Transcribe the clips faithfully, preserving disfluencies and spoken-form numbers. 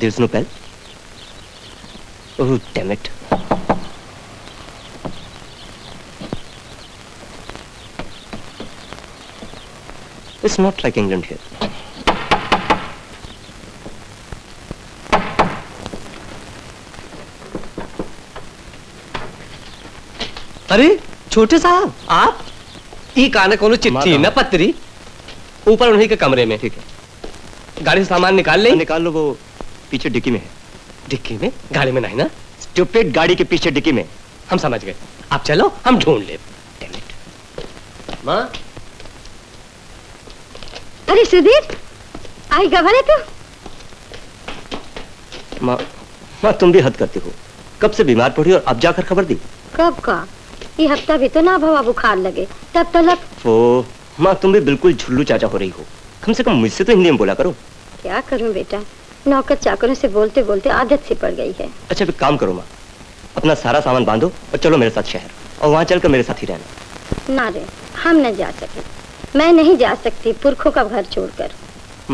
There's no bell. Oh, damn it. It's not like England here. अरे छोटे साहब आप ये काना कोनो चिट्ठी न पत्री ऊपर उन्हीं के कमरे में ठीक है गाड़ी से सामान निकाल ले निकाल लो वो पीछे डिक्की में है डिक्की में गाड़ी में नहीं ना स्टूपिड गाड़ी के पीछे डिक्की में हम समझ गए आप चलो हम ढूंढ ले माँ अरे सुधीर आई गवाने तो माँ माँ तुम भी हद करती हो कब से बीमार पड़ी और अब जाकर खबर दी कब का ये हफ्ता भी तो ना भवा बुखार लगे तब तलब ओ माँ तुम भी बिल्कुल झुल्लू चाचा हो रही हो कम से कम मुझसे तो हिंदी में बोला करो क्या करूँ बेटा नौकर चाकरों से बोलते बोलते आदत सी पड़ गई है अच्छा फिर काम करो माँ अपना सारा सामान बांधो और चलो मेरे साथ शहर और वहाँ चलकर मेरे साथ ही रहना ना रे हम न जा सके मैं नहीं जा सकती पुरखों का घर छोड़कर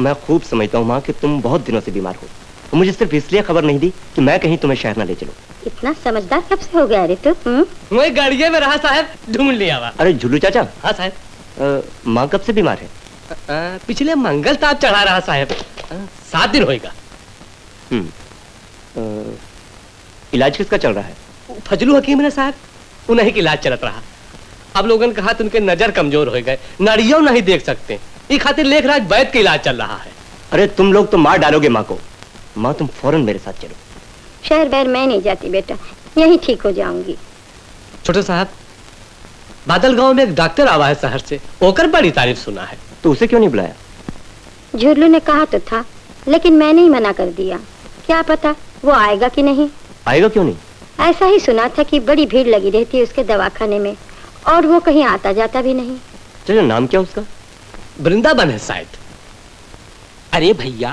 मैं खूब समझता हूँ माँ कि तुम बहुत दिनों से बीमार हो तो मुझे सिर्फ इसलिए खबर नहीं दी कि मैं कहीं तुम्हें शहर ना ले चलूँ इतना समझदार कब से हो गया रे तू मैं गाड़िया में रहा साहब ढूंढ लिया अरे झुल्लू चाचा हाँ साहब माँ कब से बीमार है आ, पिछले मंगल ताप चढ़ा रहा साहब सात दिन होएगा हम्म इलाज किसका चल रहा है फजलू हकीम ने साहब उन्हें इलाज चलत रहा आप लोगों ने कहा तो उनके नजर कमजोर हो गए, नारियों नहीं देख सकते, ये खातिर लेखराज वैद्य का इलाज चल रहा है। अरे तुम लोग तो मार डालोगे माँ को। माँ तुम फौरन मेरे साथ चलो। शहर बाहर मैं नहीं जाती बेटा, यही ठीक हो जाऊंगी। छोटे साहब, बादलगांव में एक डॉक्टर आवा है शहर से, होकर बड़ी तारीफ सुना है, तो उसे क्यों नहीं बुलाया? झुरलू ने कहा तो था, लेकिन मैंने ही मना कर दिया। क्या पता वो आएगा कि नहीं। आएगा क्यों नहीं? ऐसा ही सुना था कि बड़ी भीड़ लगी रहती है उसके दवाखाने में, और वो कहीं आता जाता भी नहीं। चलो, नाम क्या उसका? वृंदावन है शायद। अरे भैया,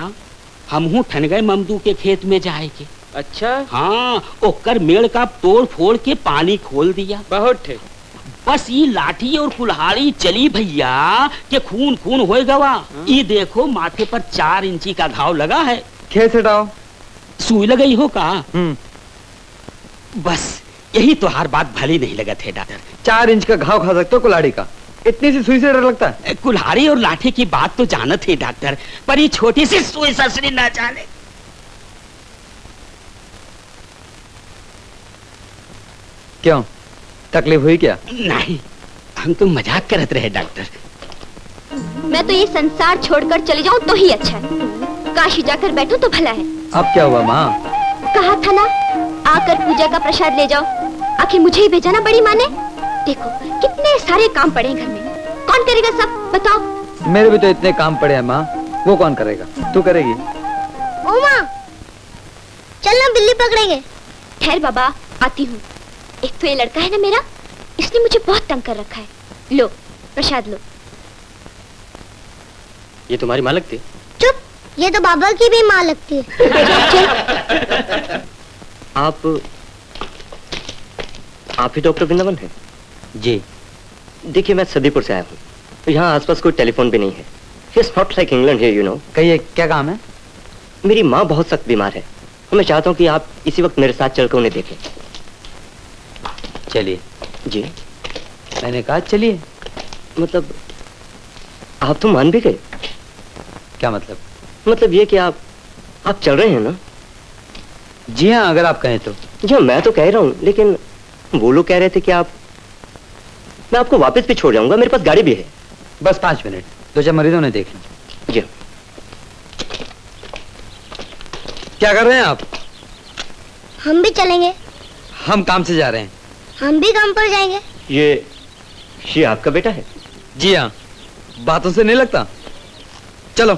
हम हूँ ठन गए ममदू के खेत में जाए के। अच्छा? हाँ, ओकर मेड़ का तोड़ फोड़ के पानी खोल दिया। बहुत ठीक। बस ये लाठी और कुल्हाड़ी चली भैया के खून खून होए गवा। ये देखो माथे पर चार इंची का घाव लगा है। खेत हटाओ। सुई लगाई हो का? बस यही तो हर बात भली नहीं लगा थे डॉक्टर। चार इंच का घाव खा सकते हो कुल्हाड़ी का? इतनी सी सुई से डर लगता है? कुल्हाड़ी और लाठी की बात तो जाना थी डॉक्टर, पर ये छोटी सी सुई ससरी ना जाने। क्यों, तकलीफ हुई क्या? नहीं, हम तो मजाक करते रहे डॉक्टर। मैं तो ये संसार छोड़कर चले जाऊं तो ही अच्छा है, काशी जाकर बैठूं तो भला है। अब क्या हुआ माँ? कहा था ना, आकर पूजा का प्रसाद ले जाओ। आखिर मुझे ही भेजा ना बड़ी माँ ने। देखो कितने सारे काम पड़े घर में, कौन करेगा सब बताओ? मेरे भी तो इतने काम पड़े हैं माँ, वो कौन करेगा? तू करेगी। ओ माँ, चल ना बिल्ली पकड़ेंगे। ठहर बाबा, आती हूँ। एक तो ये लड़का है ना मेरा, इसने मुझे बहुत तंग कर रखा है। लो प्रसाद लो। ये तुम्हारी माँ लगती है? चुप, ये तो बाबा की भी माँ लगती है। चल। आप आप ही डॉक्टर वृंदावन हैं? जी। देखिए मैं सदीपुर से आया हूँ, यहाँ आसपास कोई टेलीफोन भी नहीं है। It's not like England here you know. कहिए क्या काम है? मेरी माँ बहुत सख्त बीमार है, मैं चाहता हूँ कि आप इसी वक्त मेरे साथ चलकर उन्हें देखें। चलिए। जी मैंने कहा चलिए, मतलब आप तो मान भी गए? क्या मतलब? मतलब ये कि आप आप चल रहे हैं ना? जी हाँ, अगर आप कहें तो। जी हाँ, मैं तो कह रहा हूँ, लेकिन वो लोग कह रहे थे कि आप, मैं आपको वापस भी छोड़ जाऊंगा, मेरे पास गाड़ी भी है। बस पाँच मिनट, दो चार मरीजों ने देख लीजिए। जी। क्या कर रहे हैं आप? हम भी चलेंगे। हम काम से जा रहे हैं। हम भी काम पर जाएंगे। ये ये आपका बेटा है? जी हाँ, बातों से नहीं लगता। चलो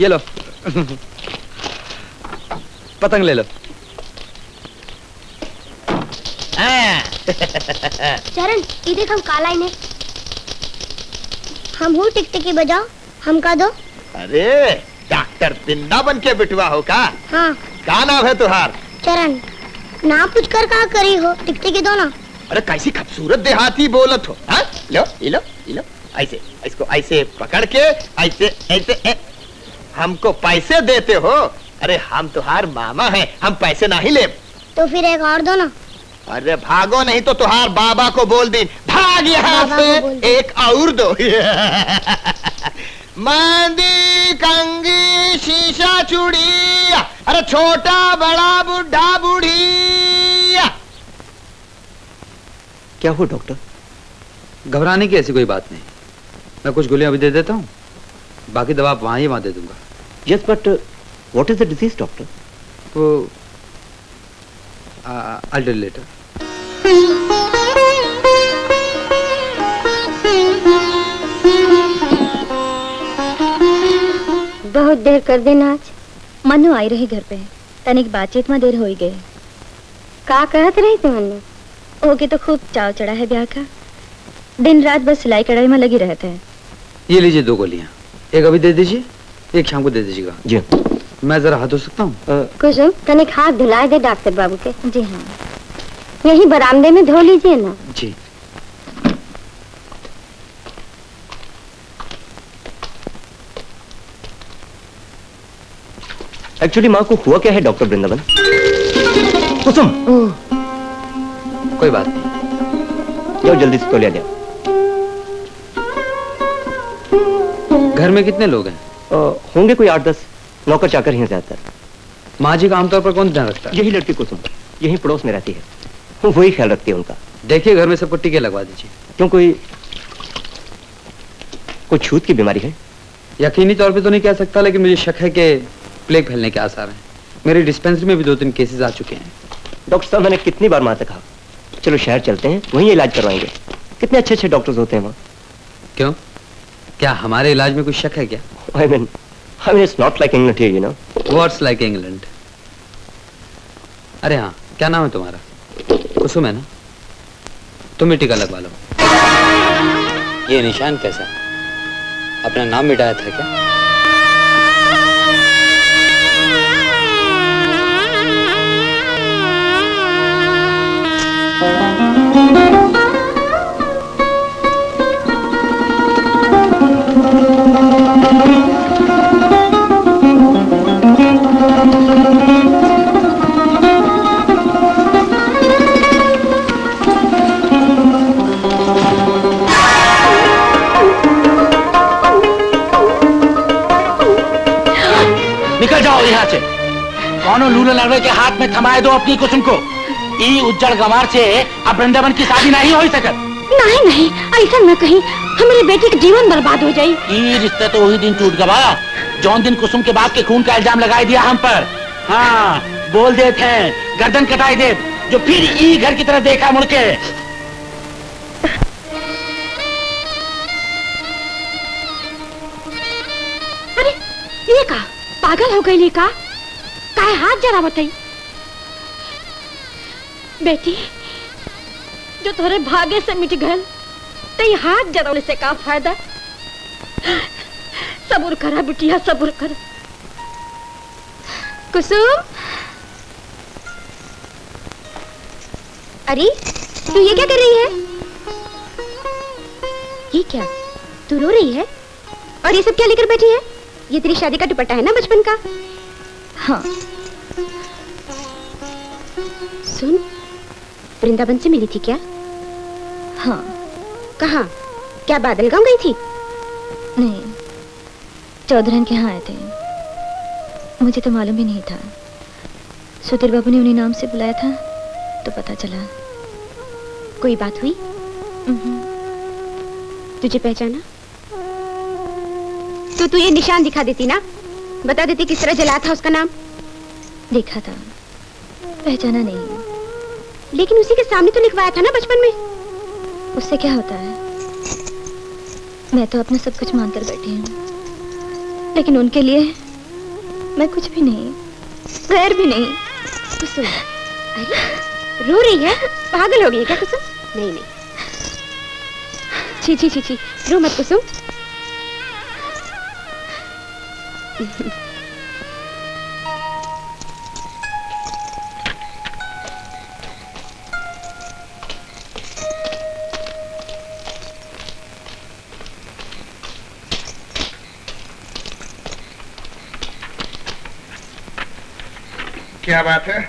ये लो। पतंग ले लो। चरण ये देख, हम काला ही ने। हम हूँ टिकटिकी बजाओ, हम का दो। अरे डॉक्टर वृंदावन के बिटवा हो का? हाँ। का नाम है तुहार? चरण। ना कुछ कर का करी हो, टिकटिकी दो ना। अरे कैसी खूबसूरत देहाती बोलत हो। हाँ? लो लो लो, ऐसे इसको ऐसे पकड़ के ऐसे ऐसे हमको पैसे देते हो। अरे हम तुहार मामा हैं, हम पैसे नहीं ले। तो फिर एक और दो ना। अरे भागो नहीं तो तुहार बाबा को बोल दी, भाग यहाँ से। एक और दो। मांदी कंगी शीशा चूड़ी, अरे छोटा बड़ा बुढ़ा बूढ़ी। क्या हो डॉक्टर? घबराने की ऐसी कोई बात नहीं, मैं कुछ गोलियां भी दे देता हूँ, बाकी दवा आप वहाँ ही वहाँ दे दूंगा। Yes but what is the disease doctor? वो आई विल लेटर। बहुत देर कर देना आज। मनु आई रही घर पे, तनिक बातचीत में देर हो गई। का कहत रही थी मनु? ओके तो खूब चाव चढ़ा है ब्याह का, दिन रात बस सिलाई कढ़ाई में लगी रहते हैं। ये लीजिए दो गोलियाँ, एक अभी दे दीजिए, एक शाम को दे दीजिएगा। जी। मैं जरा हाथ धो सकता हूँ? कुसुम तनिक हाथ धुला दे डॉक्टर बाबू के। जी हाँ, यही बरामदे में धो लीजिए ना। जी। एक्चुअली माँ को हुआ क्या है डॉक्टर वृंदावन? कुसुम, कोई बात नहीं, जाओ जल्दी से तौलिया ले आओ। घर में कितने लोग हैं? आ, होंगे कोई आठ दस, नौकर चाकर ही ज्यादातर। माँ जी का आमतौर पर कौन ध्यान रखता है? यही लड़की कुसुम, यही पड़ोस में रहती है, वही ख्याल रखती है उनका। देखिए घर में सबको टीके लगवा दीजिए। क्यों कोई कोई छूत की बीमारी है? यकीनी तौर पे तो नहीं कह सकता, लेकिन मुझे शक है कि प्लेग फैलने के आसार हैं। मेरी डिस्पेंसरी में भी दो तीन केसेस आ चुके हैं। डॉक्टर साहब मैंने कितनी बार माँ से कहा चलो शहर चलते हैं, वहीं इलाज करवाएंगे। कितने अच्छे अच्छे डॉक्टर्स होते हैं वहाँ। क्यों, क्या हमारे इलाज में कुछ शक है क्या? I mean I mean it's not like England here, you know. What's like England? अरे हाँ, क्या नाम है तुम्हारा? कुसुम है ना? तुम ही टीका लगवा लो। ये निशान कैसा, अपना नाम मिटाया था क्या? कौनो लूला लड़वे के हाथ में थमाए दो अपनी कुसुम को। ई उज्जड़ गंवार से अब वृंदावन की शादी नहीं हो सकत। नहीं नहीं, ऐसा न कहीं, हमारी बेटी का जीवन बर्बाद हो जाये। ई रिश्ता तो वही दिन टूट गवा जौन दिन कुसुम के बाप के खून का इल्जाम लगाए दिया हम पर। हाँ बोल देते हैं गर्दन कटाई दे, जो फिर ई घर की तरफ देखा मुड़के। अरे ये का पागल हो गई लेका, काहे हाथ जरा बताई। बेटी जो तोरे भागे से मिट गए, ते हाथ जराने से का फायदा। सबूर करा बिटिया, सबूर कर। कुसुम, अरे तू ये क्या कर रही है? ये क्या, तू रो रही है? और ये सब क्या लेकर बैठी है? ये तेरी शादी का दुपट्टा है ना, बचपन का? हाँ। सुन, वृंदावन से मिली थी क्या? हाँ। कहाँ? क्या बादलगांव गई थी? नहीं, चौधरन के यहाँ आए थे। मुझे तो मालूम ही नहीं था। सुधीर बाबू ने उन्हें नाम से बुलाया था तो पता चला। कोई बात हुई? तुझे पहचाना तो तू ये निशान दिखा देती ना, बता देती किस तरह जला था उसका नाम। देखा था, पहचाना नहीं, लेकिन उसी के सामने तो लिखवाया था ना बचपन में। उससे क्या होता है, मैं तो अपना सब कुछ मानकर बैठी हूँ, लेकिन उनके लिए मैं कुछ भी नहीं, गैर भी नहीं। कुसुम, अरे रो रही है, पागल हो गई क्या कुसुम? नहीं नहीं, छी छी छी छी, रो मत कुसुम। क्या बात है,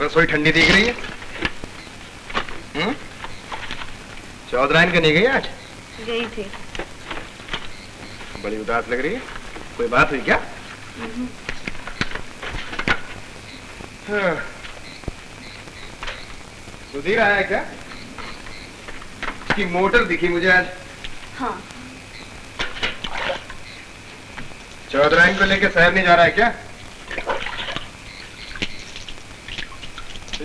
रसोई ठंडी दिख रही है? चौधराइन के नहीं गई आज? गई थी। बड़ी उदास लग रही है, कोई बात हुई क्या? हाँ। सुधीर आया क्या? इसकी मोटर दिखी मुझे आज। हाँ। चौधराइन को लेके शहर नहीं जा रहा है क्या?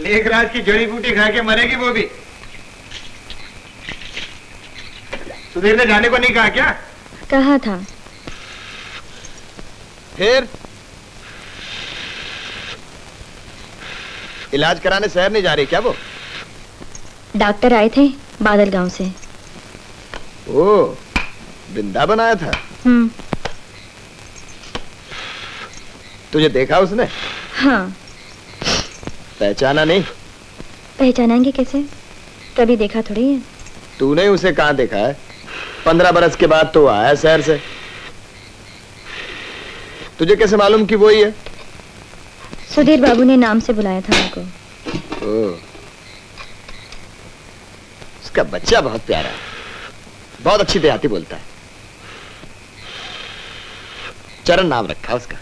लेखराज की जड़ी बूटी खा के मरेगी वो भी। सुधीर ने जाने को नहीं कहा क्या? कहा था। फिर इलाज कराने शहर नहीं जा रही क्या वो? डॉक्टर आए थे बादलगांव से। ओ, वृंदावन आया था? हम्म। तुझे देखा उसने? हाँ। पहचाना नहीं? पहचानेंगे कैसे, कभी देखा थोड़ी है। तूने उसे कहाँ देखा है? पंद्रह बरस के बाद तो आया शहर से। तुझे कैसे मालूम कि वो ही है? सुधीर बाबू ने नाम से बुलाया था उनको। ओ, उसका बच्चा बहुत प्यारा है, बहुत अच्छी देहाती बोलता है। चरण नाम रखा उसका।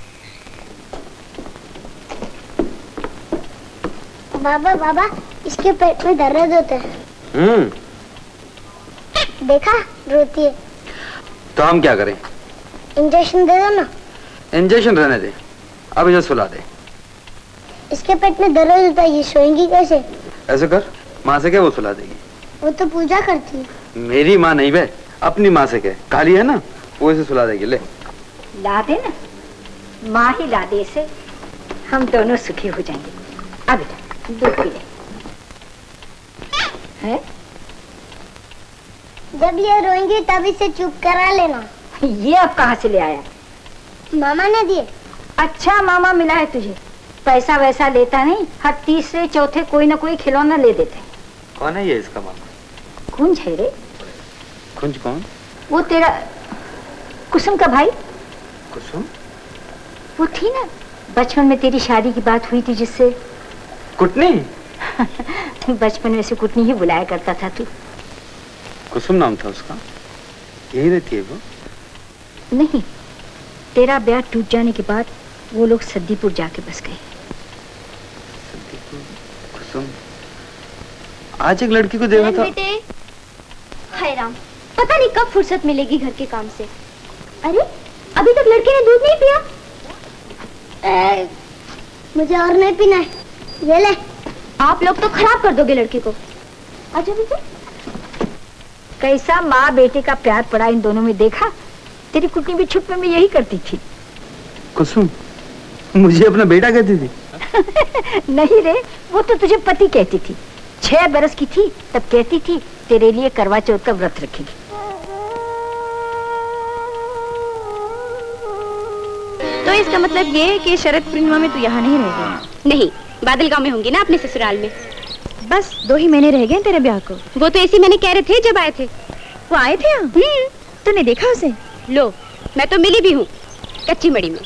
बाबा बाबा इसके पेट में दर्द होता है। हम्म। देखा रोती है। तो हम क्या करें? इंजेक्शन दे दो ना। इंजेक्शन रहने दे, अब इसे सुला दे। इसके पेट में दर्द होता है, ये सोएंगी कैसे? ऐसे कर, माँ से कह वो सुला देगी। वो तो पूजा करती है। मेरी माँ नहीं बे, अपनी माँ से कह, काली है ना, वो इसे सुला देगी। ले ला दे ना, माँ ही ला दे इसे, हम दोनों सुखी हो जाएंगे। अब बेटा दूध पी ले। है? जब ये रोएंगी तब इसे चुप करा लेना। ये अब कहाँ से ले आया? मामा ने दिए। अच्छा मामा मिला है तुझे, पैसा वैसा लेता नहीं, हर तीसरे चौथे कोई ना कोई खिलौना ले देते हैं। कौन है ये इसका मामा? कुंज है रे। कुंज कौन? वो तेरा कुसुम का भाई। कुसुम? वो थी ना बचपन में तेरी शादी की बात हुई थी जिससे। कुटनी? बचपन में से कुटनी ही बुलाया करता था तू। कुसुम नाम था उसका, यही रहती है वो? नहीं, तेरा ब्याह टूट जाने के बाद वो लोग सद्दीपुर जाके बस गए। सद्दीपुर? कुसुम आज एक लड़की को देखा था। बेटे हाय राम, पता नहीं कब फुर्सत मिलेगी घर के काम से। अरे अभी तक लड़के ने दूध नहीं पिया? ए, मुझे और नहीं पीना है, ये ले। आप लोग तो खराब कर दोगे लड़की को। अच्छा बेटे, कैसा माँ बेटे का प्यार पड़ा इन दोनों में, देखा? तेरी कुटनी भी छुपने में यही करती थी। कुसुम मुझे अपना बेटा कहती थी। नहीं रे, वो तो तुझे पति कहती थी। छह बरस की थी तब कहती थी तेरे लिए करवा चौथ का व्रत रखेगी। तो इसका मतलब ये है कि शरद पूर्णिमा में तू यहाँ नहीं रहेगी? नहीं, बादलगांव में होंगी ना, अपने ससुराल में। बस दो ही महीने रह गए तेरे ब्याह को। वो तो ऐसी मैंने कह रहे थे जब आए थे। वो आए थे यहाँ? तूने देखा उसे? लो, मैं तो मिली भी हूँ कच्ची मड़ी में,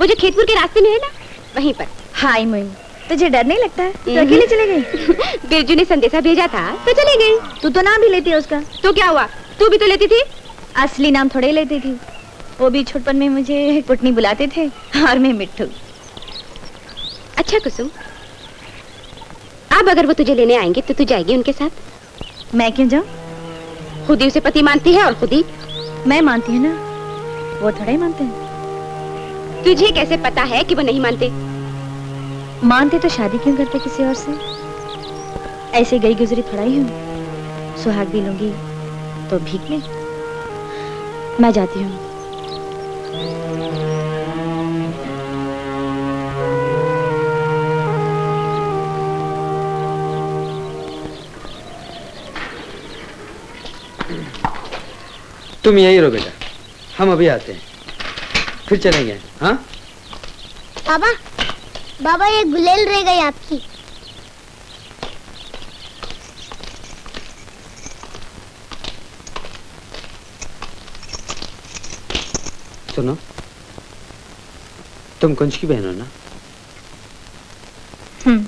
वो जो खेतपुर के रास्ते में है ना, वहीं पर। हाय मोइन, तुझे डर नहीं लगता है? तू अकेले चले गयी? बिरजू ने संदेशा भेजा था तो चले गयी। तू तो नाम भी लेती है उसका। तो क्या हुआ, तू भी तो लेती थी। असली नाम थोड़े लेती थी, वो भी छोटपन में मुझे कुटनी बुलाते थे और मैं मिट्ठू। अच्छा कुसुम, अब अगर वो तुझे लेने आएंगे तो तू जाएगी उनके साथ? मैं क्यों जाऊं? खुद ही उसे पति मानती है और खुद ही मैं मानती हूँ ना। वो थोड़ा ही मानते हैं। तुझे कैसे पता है कि वो नहीं मानते? मानते तो शादी क्यों करते किसी और से? ऐसे गई गुजरी थोड़ा ही हूँ, सुहाग भी लूंगी तो भीख में। मैं जाती हूँ। तुम यही रहो बेटा, हम अभी आते हैं, फिर चलेंगे। हाँ बाबा, बाबा ये गुलेल रह गई आपकी। सुनो, तुम कुंज की बहन हो ना? हम्म।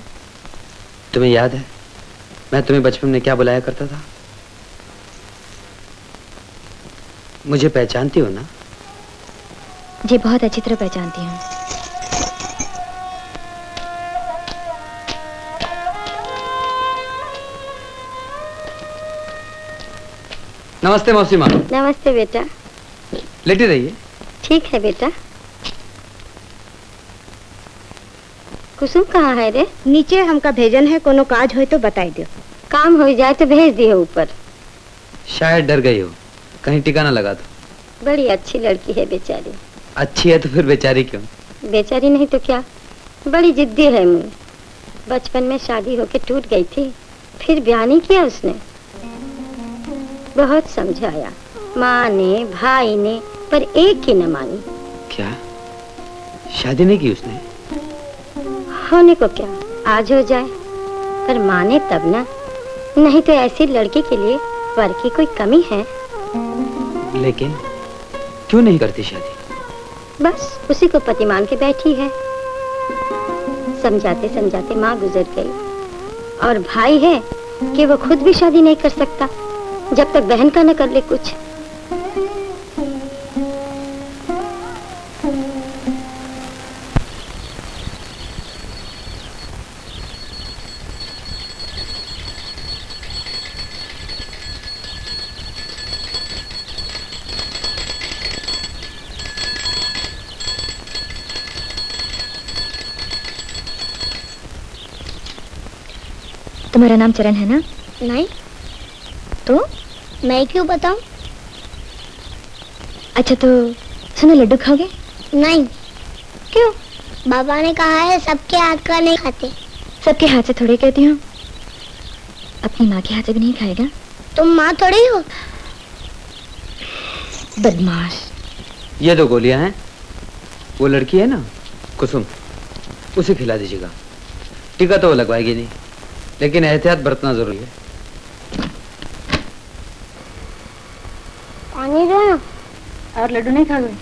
तुम्हें याद है मैं तुम्हें बचपन में क्या बुलाया करता था? मुझे पहचानती हो ना? जी बहुत अच्छी तरह पहचानती हूँ। नमस्ते मौसी माँ। नमस्ते बेटा। लेटी रहिए। ठीक है बेटा। कुसुम कहाँ है रे? नीचे हमका भेजन है, कोनो काज हो तो बताई दो। काम हो जाए तो भेज दिए ऊपर। शायद डर गई हो, कहीं ठिकाना लगा दो। बड़ी अच्छी लड़की है बेचारी। अच्छी है तो फिर बेचारी क्यों? बेचारी नहीं तो क्या, बड़ी जिद्दी है। मुझे बचपन में शादी होके टूट गई थी, फिर ब्याह नहीं किया उसने। बहुत समझाया माँ ने, भाई ने, पर एक की न मानी। क्या शादी नहीं की उसने? होने को क्या, आज हो जाए, पर माने तब ना, नहीं तो ऐसी लड़की के लिए वर की कोई कमी है। लेकिन क्यों नहीं करती शादी? बस उसी को पति मान के बैठी है। समझाते समझाते माँ गुजर गई, और भाई है कि वो खुद भी शादी नहीं कर सकता जब तक बहन का न कर ले कुछ। तुम्हारा नाम चरण है ना? नहीं। तो मैं क्यों बताऊं? अच्छा तो सुनो, लड्डू खाओगे? नहीं। क्यों? बाबा ने कहा है सबके हाथ का नहीं खाते। सबके हाथ से थोड़े कहती हूँ, अपनी माँ के हाथ से भी नहीं खाएगा। तुम माँ थोड़ी हो। बदमाश। ये दो गोलियां हैं, वो लड़की है ना कुसुम, उसे खिला दीजिएगा। टीका तो वो लगवाएगी नहीं, लेकिन एहतियात बरतना जरूरी है। पानी दो ना। और लड्डू नहीं खा गए?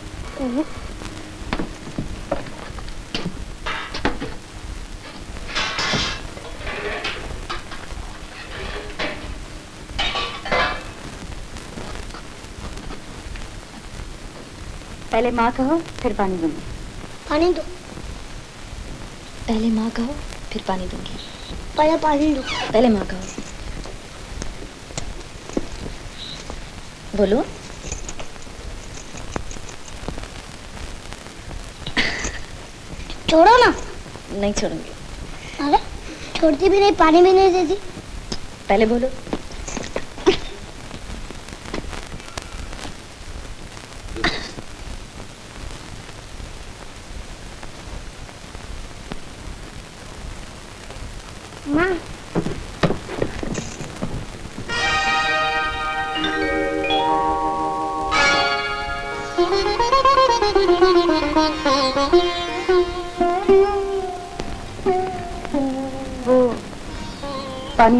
पहले माँ कहो फिर पानी दूंगी। पानी दो। पहले माँ कहो फिर पानी दूंगी। पहले पानी दो। पहले माँ कहो। बोलो। छोड़ो ना। नहीं छोड़ूंगी। अरे छोड़ती भी नहीं, पानी भी नहीं देती। पहले बोलो। पानी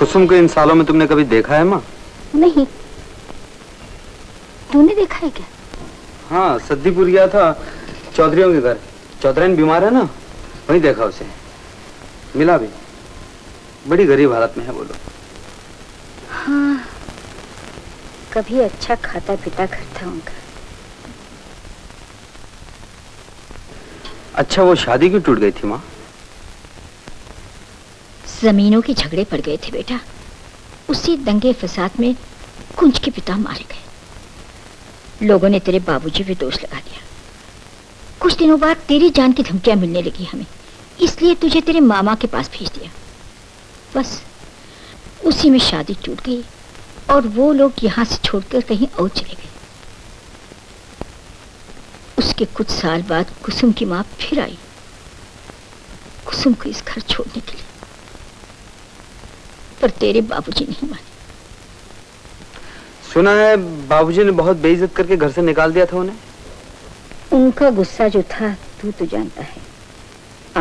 कुसुम को इन सालों में तुमने कभी देखा है माँ? नहीं। तूने देखा है क्या? हाँ, सद्दीपुर गया था, चौधरीयों के घर। चौधरी बीमार है ना, वहीं देखा उसे। मिला भी, बड़ी गरीब हालत में है। बोलो। हाँ, कभी अच्छा खाता पीता करता उनका। अच्छा, वो शादी क्यों टूट गई थी माँ? जमीनों के झगड़े पड़ गए थे बेटा। उसी दंगे फसाद में कुंज के पिता मारे गए। लोगों ने तेरे बाबूजी पे दोष लगा दिया। कुछ दिनों बाद तेरी जान की धमकियां मिलने लगी हमें, इसलिए तुझे तेरे मामा के पास भेज दिया। बस उसी में शादी टूट गई और वो लोग यहाँ से छोड़कर कहीं और चले गए। उसके कुछ साल बाद कुसुम की माँ फिर आई, कुसुम को इस घर छोड़ने के लिए, पर तेरे बाबूजी नहीं माने। सुना है बाबूजी ने बहुत बेइज्जत करके घर से निकाल दिया था उन्हें। उनका गुस्सा जो था तू तो जानता है,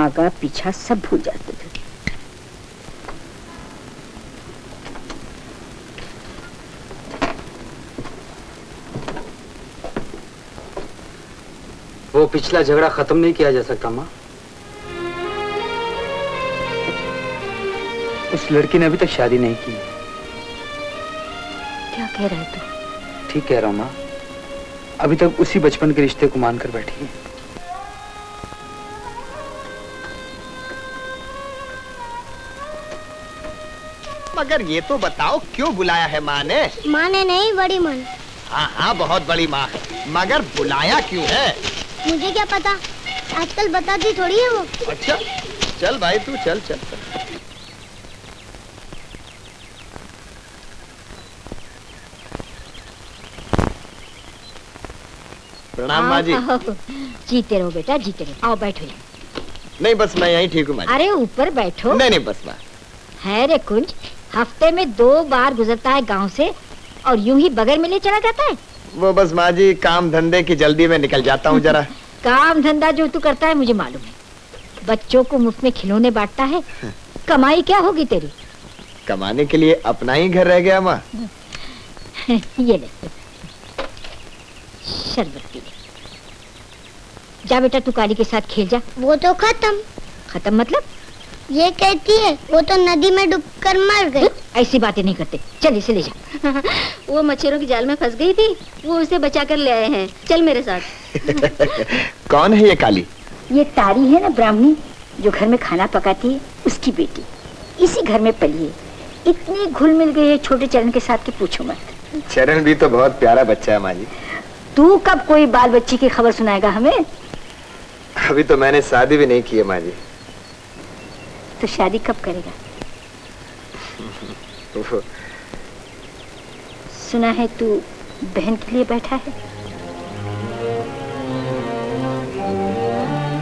आगा पीछा सब भूल जाते थे। वो पिछला झगड़ा खत्म नहीं किया जा सकता माँ? उस लड़की ने अभी तक शादी नहीं की। क्या कह रहा है तू? तो? ठीक कह रहा हूँ माँ, अभी तक उसी बचपन के रिश्ते को मानकर बैठी है। मगर ये तो बताओ क्यों बुलाया है माँ ने? माँ ने नहीं, बड़ी माँ ने। हाँ हाँ, बहुत बड़ी माँ है, मगर बुलाया क्यों है? मुझे क्या पता, आजकल बताती थोड़ी है वो। अच्छा चल भाई तू, चल चल, चल। प्रणाम माँ जी। जीते रहो बेटा, जीते रहो। आओ बैठो। नहीं बस मैं यहीं ठीक हूँ माँ जी। अरे ऊपर बैठो। नहीं नहीं बस माँ। है रे कुंज, हफ्ते में दो बार गुजरता है गांव से और यूं ही बगैर मिले चला जाता है। वो बस माँ जी, काम धंधे की जल्दी में निकल जाता हूँ जरा। काम धंधा जो तू करता है मुझे मालूम है। बच्चों को मुफ्त में खिलौने बांटता है, कमाई क्या होगी तेरी? कमाने के लिए अपना ही घर रह गया माँ। ये ले। शरबत पी ले। जा बेटा तू काली के साथ खेल जा। वो तो खत्म। खत्म मतलब? ये कहती है वो तो नदी में डूबकर मर गई। ऐसी बातें नहीं करते, चल इसे ले जा। वो मच्छरों की जाल में फंस गई थी, वो उसे बचा कर ले आए हैं, चल मेरे साथ। कौन है ये काली? ये तारी है ना ब्राह्मणी, जो घर में खाना पकाती है, उसकी बेटी। इसी घर में पली है, इतनी घुल मिल गई है छोटे चरण के साथ कि पूछो मत। चरण भी तो बहुत प्यारा बच्चा है माँ जी। तू कब कोई बाल बच्ची की खबर सुनाएगा हमें? अभी तो मैंने शादी भी नहीं की है माँ जी। तो शादी कब करेगा? तो सुना है तू बहन के लिए बैठा है।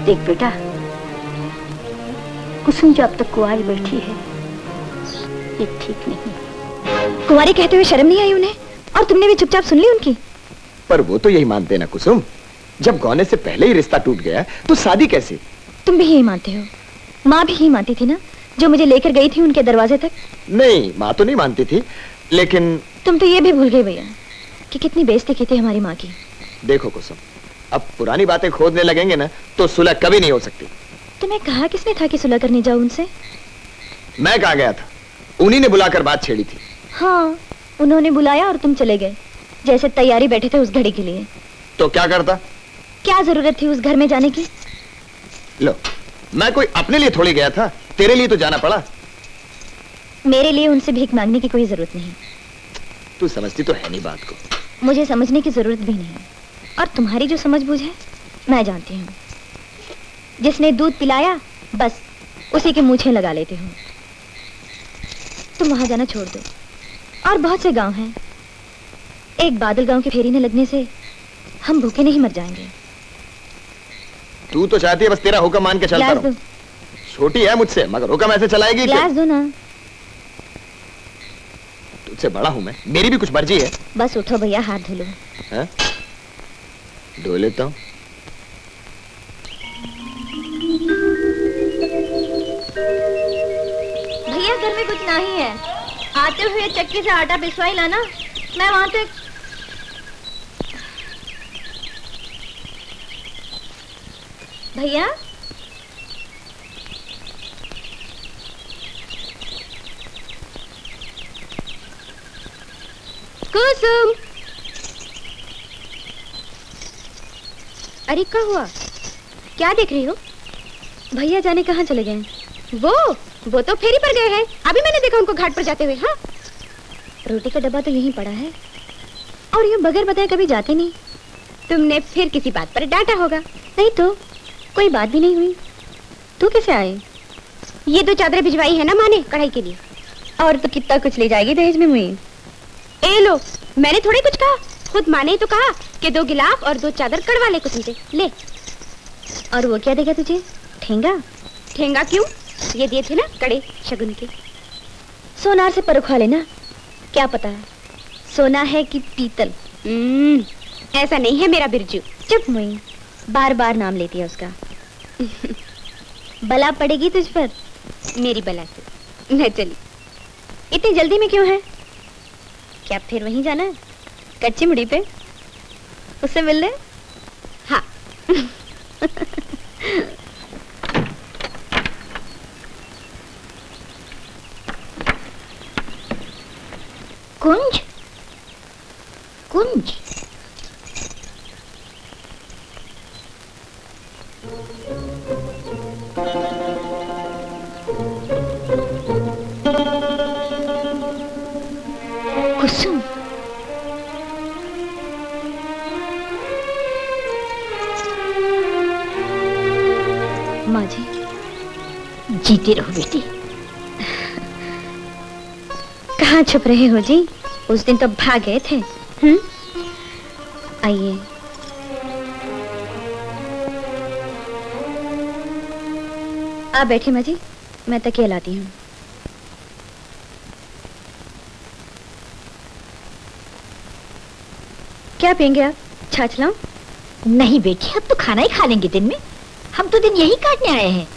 देख बेटा, कुसुम जो अब तक कुंवारी बैठी है, ये ठीक नहीं। कुंवारी कहते हुए शर्म नहीं आई उन्हें, और तुमने भी चुपचाप सुन ली उनकी। पर वो तो यही मानते ना कुसुम, जब गौने से पहले ही रिश्ता टूट गया तो शादी कैसे? तुम भी यही मानते हो? माँ भी ही मानती थी ना, जो मुझे लेकर गई थी उनके दरवाजे तक। नहीं, माँ तो नहीं मानती थी, लेकिन तुम तो ये भी भूल गए भैया कि कितनी बेइज्जती की थी हमारी माँ की। देखो कुसुम, अब पुरानी बातें खोदने लगेंगे ना तो सुलह कभी नहीं हो सकती। तुम्हें कहा किसने था कि सुलह करने जाऊं उनसे? मैं कहाँ गया था, उन्हीं ने बुलाकर बात छेड़ी थी। हाँ, उन्होंने बुलाया और तुम चले गए, जैसे तैयारी बैठे थे उस घड़ी के लिए। तो क्या करता? क्या जरूरत थी उस घर में जाने की? लो, मैं कोई अपने लिए थोड़ी गया था, तेरे लिए तो जाना पड़ा। मेरे लिए उनसे भीख मांगने की कोई जरूरत नहीं। तू समझती तो है नहीं बात को। मुझे समझने की जरूरत भी नहीं, और तुम्हारी जो समझबूझ है मैं जानती हूँ। जिसने दूध पिलाया बस उसी के मूछें लगा लेते हो। तुम वहां जाना छोड़ दो, और बहुत से गांव हैं। एक बादलगांव की फेरी न लगने से हम भूखे नहीं मर जाएंगे। तू तो चाहती है बस तेरा हुक्म मान के चलता रहूं। छोटी है मुझसे, मगर हुक्म ऐसे चलाएगी। गिलास दो ना। तुझसे बड़ा हूं मैं, मेरी भी कुछ मर्जी है। बस उठो भैया, हाथ धो लो। हाँ? धो लेता हूँ। भैया घर में कुछ नहीं है, आते हुए चक्की से आटा पिसवाई लाना, मैं वहां पे। भैया कुसुम, अरे क्या हुआ, क्या देख रही हो? भैया जाने कहाँ चले गए? वो वो तो फेरी पर गए हैं, अभी मैंने देखा उनको घाट पर जाते हुए। हाँ, रोटी का डब्बा तो यहीं पड़ा है और यूं बगैर बताए कभी जाते नहीं। तुमने फिर किसी बात पर डांटा होगा, नहीं तो कोई बात भी नहीं हुई। तू कैसे आए? ये दो चादरें भिजवाई है ना माँ ने कढ़ाई के लिए, और तो कितना कुछ ले जाएगी दहेज में। मुनीम, ए लो, मैंने थोड़े कुछ कहा, खुद माँ ने ही तो कहा कि दो गिलाफ और दो चादर कड़वा ले कुसुम से, ले। और वो क्या देगा तुझे? ठेंगा। ठेंगा क्यों? ये दिए थे ना कड़े शगुन के। सोनार से परखवा लेना, क्या पता सोना है कि पीतल। ऐसा नहीं है मेरा बिरजू। चुप मुनीम, बार बार नाम लेती है उसका। बला पड़ेगी तुझ पर मेरी बला से। मैं चली, इतनी जल्दी में क्यों है? क्या फिर वहीं जाना है? कच्ची मुड़ी पे उससे मिल ले। हाँ। कुंज, कुंज कुसुम, माँ जी जीती रहो बेटी। कहाँ छुप रहे हो जी? उस दिन तो भाग गए थे। हम्म, आइए। आप बैठे माँ जी, मैं तकिया लाती हूँ। क्या पियेंगे आप? छाछ लाऊं? नहीं बेटी, अब तो खाना ही खा लेंगे दिन में, हम तो दिन यही काटने आए हैं।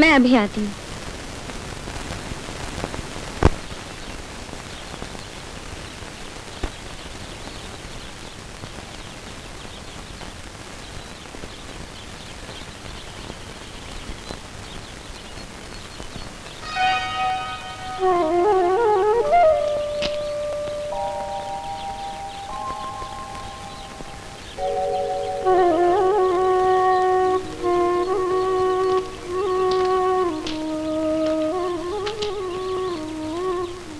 मैं अभी आती हूँ।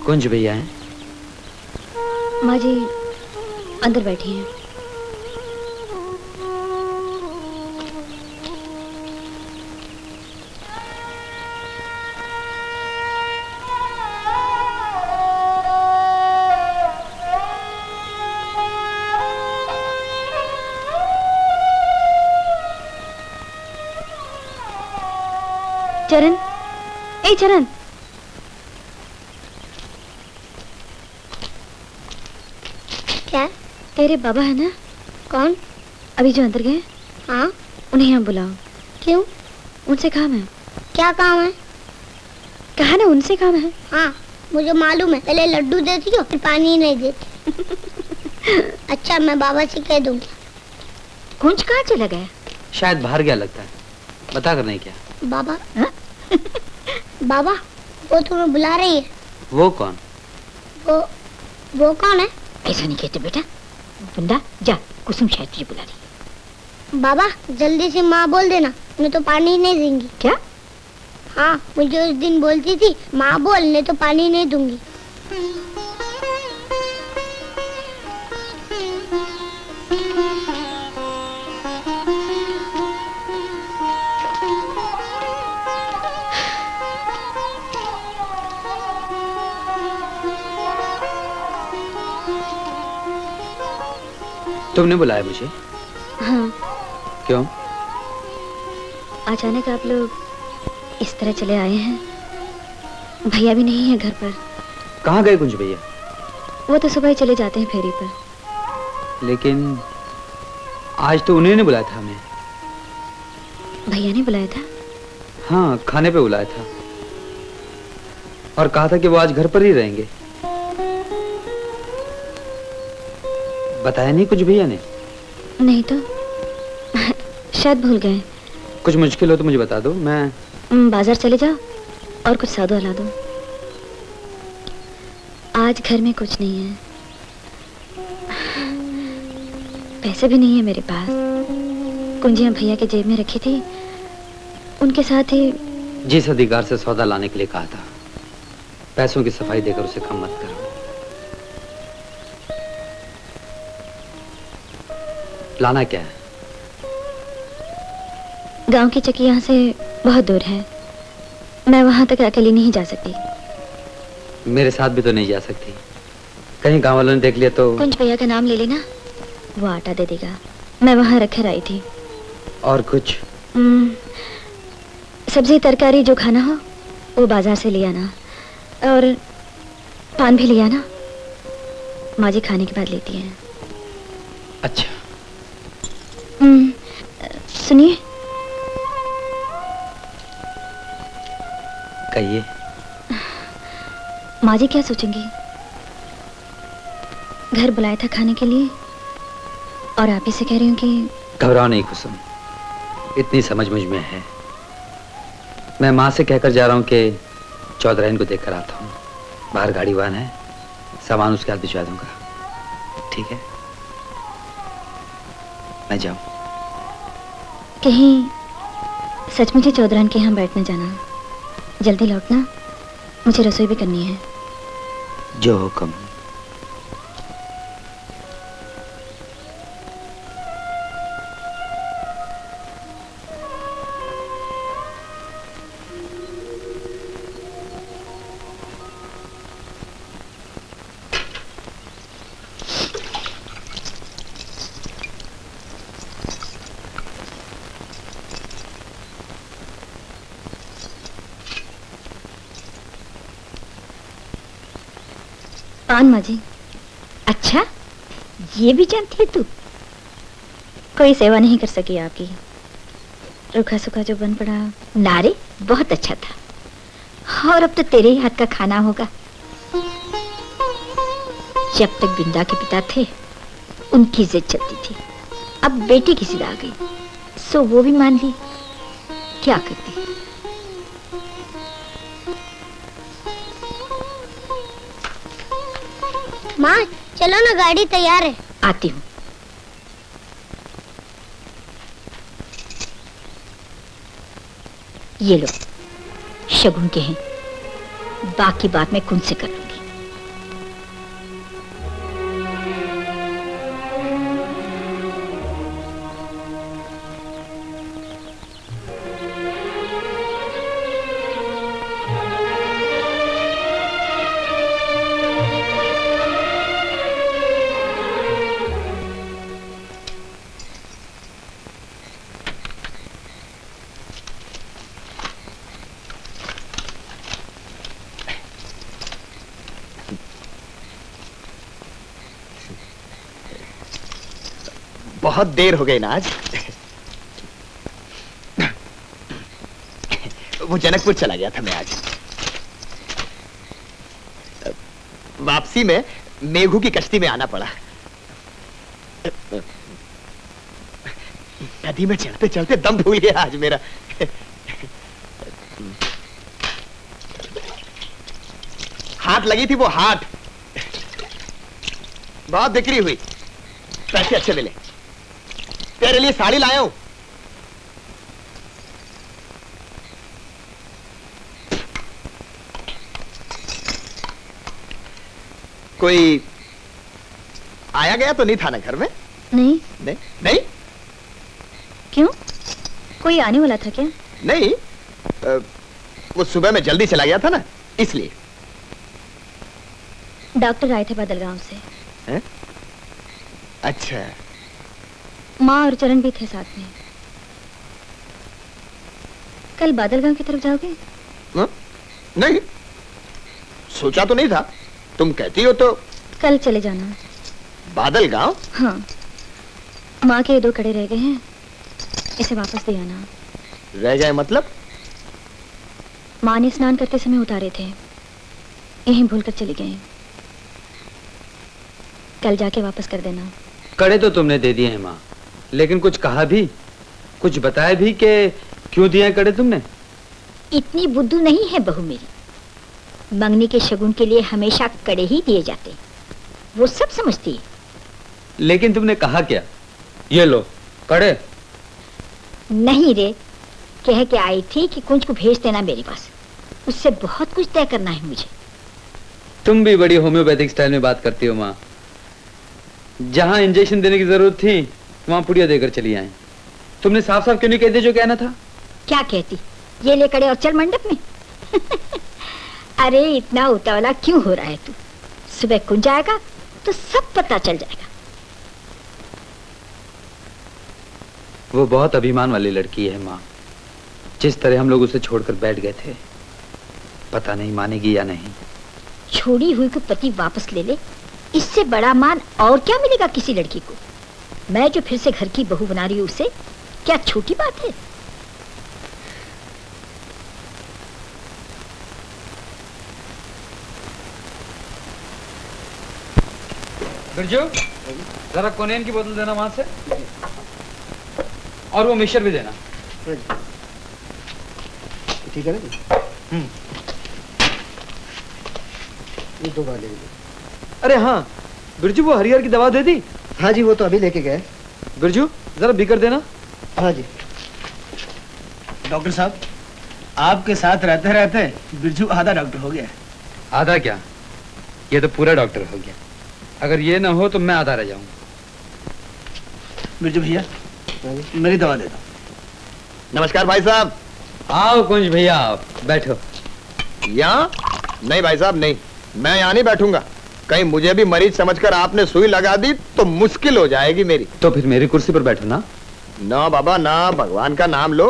कुंज भैया हैं? माँ जी अंदर बैठी हैं। चरण, ए चरण, क्या तेरे बाबा है ना? कौन? अभी जो अंदर गए। हाँ, उन्हें यहाँ बुलाओ। क्यों? उनसे काम है। क्या काम है? कहा ना उनसे काम है। हाँ मुझे मालूम है, पहले लड्डू देती हो फिर पानी नहीं देती। अच्छा मैं बाबा से कह दूंगी। कुंज कहाँ चला गया? शायद बाहर गया लगता है, बता कर नहीं क्या बाबा। हाँ? बाबा वो तुम्हें बुला रही है। वो कौन? वो वो कौन है? ऐसा नहीं कहते बेटा, बंदा जा, कुसुम शायद तुझे बुला रही है। बाबा जल्दी से माँ बोल देना, मैं तो पानी नहीं देंगी। क्या? हाँ मुझे उस दिन बोलती थी माँ बोल नहीं तो पानी नहीं दूंगी। तुमने बुलाया मुझे? हाँ। क्यों? अचानक आप लोग इस तरह चले आए हैं, भैया भी नहीं है घर पर। कहाँ गए कुंज भैया? वो तो सुबह ही चले जाते हैं फेरी पर। लेकिन आज तो उन्हें नहीं बुलाया था हमें। भैया ने बुलाया था? हाँ खाने पे बुलाया था और कहा था कि वो आज घर पर ही रहेंगे। बताया नहीं कुछ भैया ने? नहीं तो, शायद भूल गए। कुछ मुश्किल हो तो मुझे बता दो, मैं बाजार चले जाओ और कुछ साधु ला दो। आज घर में कुछ नहीं है, पैसे भी नहीं है मेरे पास। कुंजियां भैया के जेब में रखी थी, उनके साथ ही जिस अधिकार से सौदा लाने के लिए कहा था, पैसों की सफाई देकर उसे कम मत करो। लाना क्या है? गांव की चक्की यहाँ से बहुत दूर है, मैं वहां तक अकेली नहीं जा सकती। मेरे साथ भी तो नहीं जा सकती, कहीं गांव वालों ने देख लिया तो। कुंज भैया का नाम ले लेना, वो आटा दे देगा, मैं वहां रखे आई थी। और कुछ? सब्जी तरकारी जो खाना हो वो बाजार से ले आना, और पान भी ले आना, माँ जी खाने के बाद लेती है। अच्छा सुनिए। कहिए। माँ जी क्या सोचेंगी? घर बुलाया था खाने के लिए और आप ही से कह रही हूँ कि। घबराओ नहीं कुसुम, इतनी समझ मुझ में है। मैं माँ से कहकर जा रहा हूँ कि चौधरी इनको देख कर आता हूँ, बाहर गाड़ी वाहन है, सामान उसके हाथ भिजवा दूंगा। ठीक है मैं जाऊँ? कहीं सच मुझे चौधरान के यहाँ बैठने जाना, जल्दी लौटना, मुझे रसोई भी करनी है। जो हुक्म। माँ जी। अच्छा ये भी जानती है तू? कोई सेवा नहीं कर सकी आपकी, रुखा सुखा जो बन पड़ा। नारे बहुत अच्छा था, और अब तो तेरे ही हाथ का खाना होगा। जब तक बिंदा के पिता थे उनकी इज्जत चलती थी, अब बेटी की जिद आ गई सो वो भी मान ली, क्या करती। माँ चलो ना गाड़ी तैयार है। आती हूँ। ये लो शगुन के हैं, बाकी बात मैं कुंज से कर लूंगी। बहुत देर हो गई ना आज। वो जनकपुर चला गया था मैं आज। वापसी में मेघू की कश्ती में आना पड़ा। नदी में चलते चलते दम भूल गया आज मेरा। हाथ लगी थी वो हाथ, बहुत बिक्री हुई, पैसे अच्छे मिले। तेरे लिए साड़ी लाया हूं। कोई आया गया तो नहीं था ना घर में? नहीं नहीं, नहीं? क्यों, कोई आने वाला था क्या? नहीं, आ, वो सुबह में जल्दी चला गया था ना इसलिए। डॉक्टर आए थे बदलगांव से। है? अच्छा। माँ और चरण भी थे साथ में। कल बादलगांव की तरफ जाओगे? न? नहीं, सोचा तो नहीं था। तुम कहती हो तो कल चले जाना। बादलगांव? हाँ, माँ के दो कड़े रह गए हैं, इसे वापस दे आना। रह गए मतलब? माँ ने स्नान करते समय उतारे थे, यहीं भूलकर चली गए। कल जाके वापस कर देना। कड़े तो तुमने दे दिए हैं माँ, लेकिन कुछ कहा भी, कुछ बताया भी कि क्यों दिए कड़े तुमने? इतनी बुद्धू नहीं है बहू मेरी। मंगनी के शगुन के लिए हमेशा कड़े ही दिए जाते, वो सब समझती है। लेकिन तुमने कहा क्या? ये लो कड़े। नहीं रे, कह के आई थी कि कुंज को भेज देना मेरे पास, उससे बहुत कुछ तय करना है मुझे। तुम भी बड़ी होम्योपैथिक स्टाइल में बात करती हो माँ। जहाँ इंजेक्शन देने की जरूरत थी वहाँ पुड़िया देकर चली आई। तुमने साफ साफ क्यों नहीं कह दिया जो कहना था? क्या कहती, ये ले कड़े और चल मंडप में। अरे इतना उतावला क्यों हो रहा है तू? सुबह कुंज आएगा तो सब पता चल जाएगा। वो बहुत अभिमान वाली लड़की है माँ। जिस तरह हम लोग उसे छोड़कर बैठ गए थे, पता नहीं मानेगी या नहीं। छोड़ी हुई को पति वापस ले ले, इससे बड़ा मान और क्या मिलेगा किसी लड़की को? मैं जो फिर से घर की बहू बना रही हूँ उसे, क्या छोटी बात है? बिरजू, जरा कोनेन की बोतल देना वहां से, और वो मिक्सचर भी देना। ठीक है ना? ये दो वाले। अरे हाँ बिरजू, वो हरिहर की दवा दे दी? हाँ जी, वो तो अभी लेके गए। बिरजू जरा बिकर देना। हाँ जी। डॉक्टर साहब, आपके साथ रहते रहते बिरजू आधा डॉक्टर हो गया। आधा क्या, ये तो पूरा डॉक्टर हो गया। अगर ये ना हो तो मैं आधा रह जाऊंगा। बिरजू भैया मेरी दवा दे दो। नमस्कार भाई साहब। आओ कुंज भैया आप बैठो। यहाँ नहीं भाई साहब, नहीं, मैं यहाँ नहीं बैठूंगा। कहीं मुझे भी मरीज समझकर आपने सुई लगा दी तो मुश्किल हो जाएगी मेरी। तो फिर मेरी कुर्सी पर बैठो ना। ना बाबा ना, भगवान का नाम लो,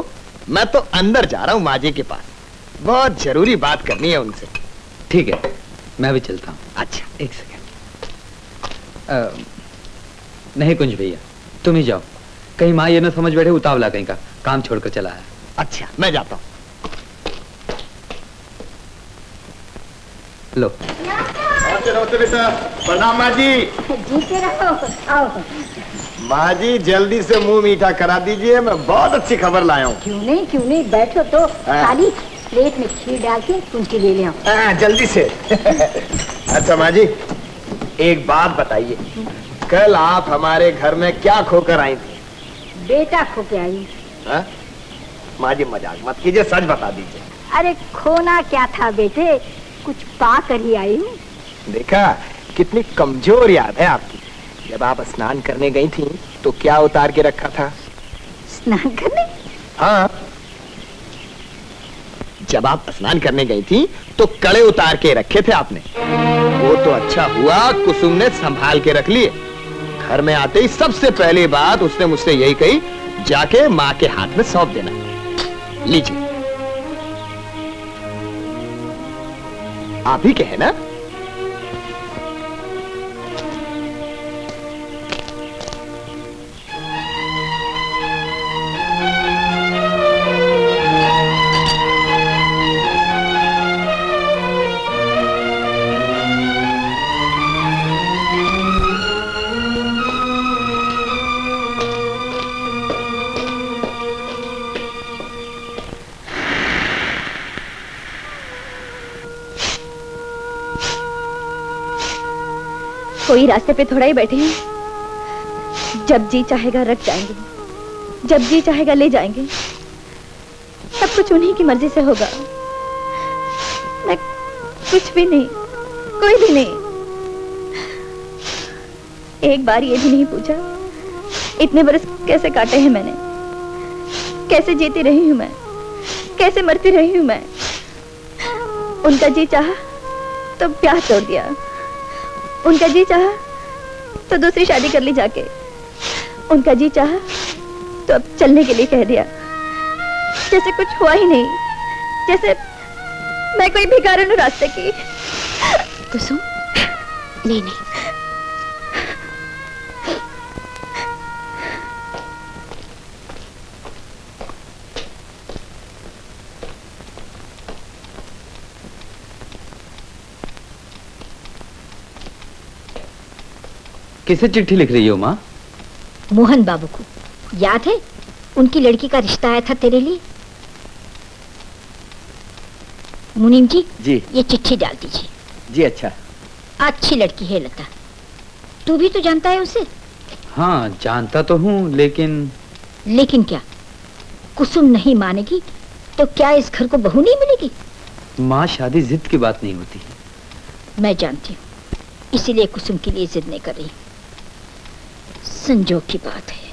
मैं तो अंदर जा रहा हूँ माँ जी के पास, बहुत जरूरी बात करनी है उनसे। ठीक है, मैं भी चलता हूँ। अच्छा एक सेकेंड। नहीं कुंज भैया तुम ही जाओ, कहीं माँ ये ना समझ बैठे उतावला कहीं का, काम छोड़कर चला है। अच्छा मैं जाता हूँ। लो प्रणाम माँ जी। जीते रहो। आओ माँ जी, जल्दी से मुंह मीठा करा दीजिए, मैं बहुत अच्छी खबर लाया हूँ। क्यों नहीं, क्यों नहीं, बैठो तो। काली प्लेट में खीर डाल के कुंज के ले ले आओ जल्दी से। अच्छा माँ जी, एक बात बताइए, कल आप हमारे घर में क्या खोकर आई थी? बेटा खोके आई। माँ जी मजाक मत कीजिए, सच बता दीजिए। अरे खोना क्या था बेटे, कुछ पा कर ही आई हूँ। देखा कितनी कमजोर याद है आपकी। जब आप स्नान करने गई थी तो क्या उतार के रखा था? स्नान करने? हाँ, जब आप स्नान करने गई थी तो कड़े उतार के रखे थे आपने। वो तो अच्छा हुआ कुसुम ने संभाल के रख लिए। घर में आते ही सबसे पहली बात उसने मुझसे यही कही, जाके माँ के हाथ में सौंप देना। लीजिए, आप ही के है ना? कोई रास्ते पे थोड़ा ही बैठे हैं। जब जी चाहेगा रख जाएंगे, जब जी चाहेगा ले जाएंगे। सब कुछ उन्हीं की मर्जी से होगा। मैं कुछ भी नहीं, कोई भी नहीं। एक बार ये भी नहीं पूछा इतने बरस कैसे काटे हैं मैंने, कैसे जीती रही हूँ मैं, कैसे मरती रही हूँ मैं। उनका जी चाहा तो प्यार तोड़ दिया, उनका जी चाहा तो दूसरी शादी कर ली जाके, उनका जी चाहा तो अब चलने के लिए कह दिया, जैसे कुछ हुआ ही नहीं, जैसे मैं कोई भिखारन हूँ रास्ते की। कुसुम, नहीं नहीं, किसे चिट्ठी लिख रही हो माँ? मोहन बाबू को। याद है उनकी लड़की का रिश्ता आया था तेरे लिए। मुनीम जी, जी ये चिट्ठी डाल दीजिए। जी अच्छा। अच्छी लड़की है लता, तू भी तो जानता है उसे। हाँ जानता तो हूँ, लेकिन लेकिन क्या? कुसुम नहीं मानेगी तो क्या इस घर को बहू नहीं मिलेगी? माँ शादी जिद की बात नहीं होती। मैं जानती हूँ, इसीलिए कुसुम के लिए जिद नहीं कर रही। संजोग की बात है,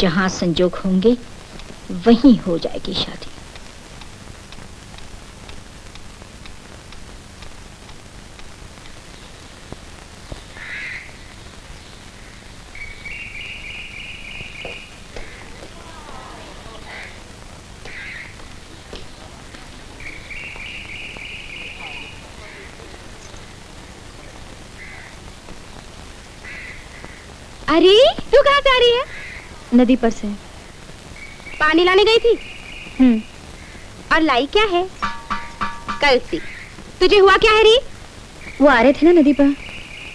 जहाँ संजोग होंगे वहीं हो जाएगी शादी। अरे तू कहाँ जा रही है? नदी पर से पानी लाने गई थी। हम्म, और लाई क्या है? कलसी। तुझे हुआ क्या है री? वो आ रहे थे ना नदी पर,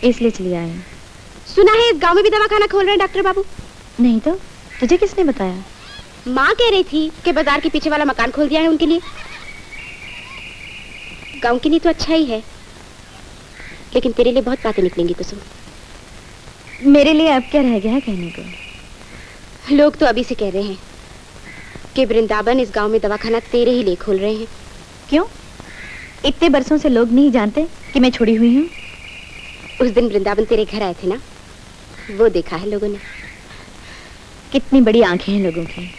इसलिए चली आए। सुना है इस गांव में भी दवाखाना खोल रहे हैं डॉक्टर बाबू। नहीं तो तुझे किसने बताया? माँ कह रही थी कि बाजार के पीछे वाला मकान खोल दिया है उनके लिए। गाँव के लिए तो अच्छा ही है, लेकिन तेरे लिए बहुत बातें निकलेंगी कुसुम। मेरे लिए अब क्या रह गया है कहने को? लोग तो अभी से कह रहे हैं कि वृंदावन इस गांव में दवाखाना तेरे ही लिए खोल रहे हैं। क्यों? इतने बरसों से लोग नहीं जानते कि मैं छोड़ी हुई हूँ। उस दिन वृंदावन तेरे घर आए थे ना, वो देखा है लोगों ने। कितनी बड़ी आंखें हैं लोगों की।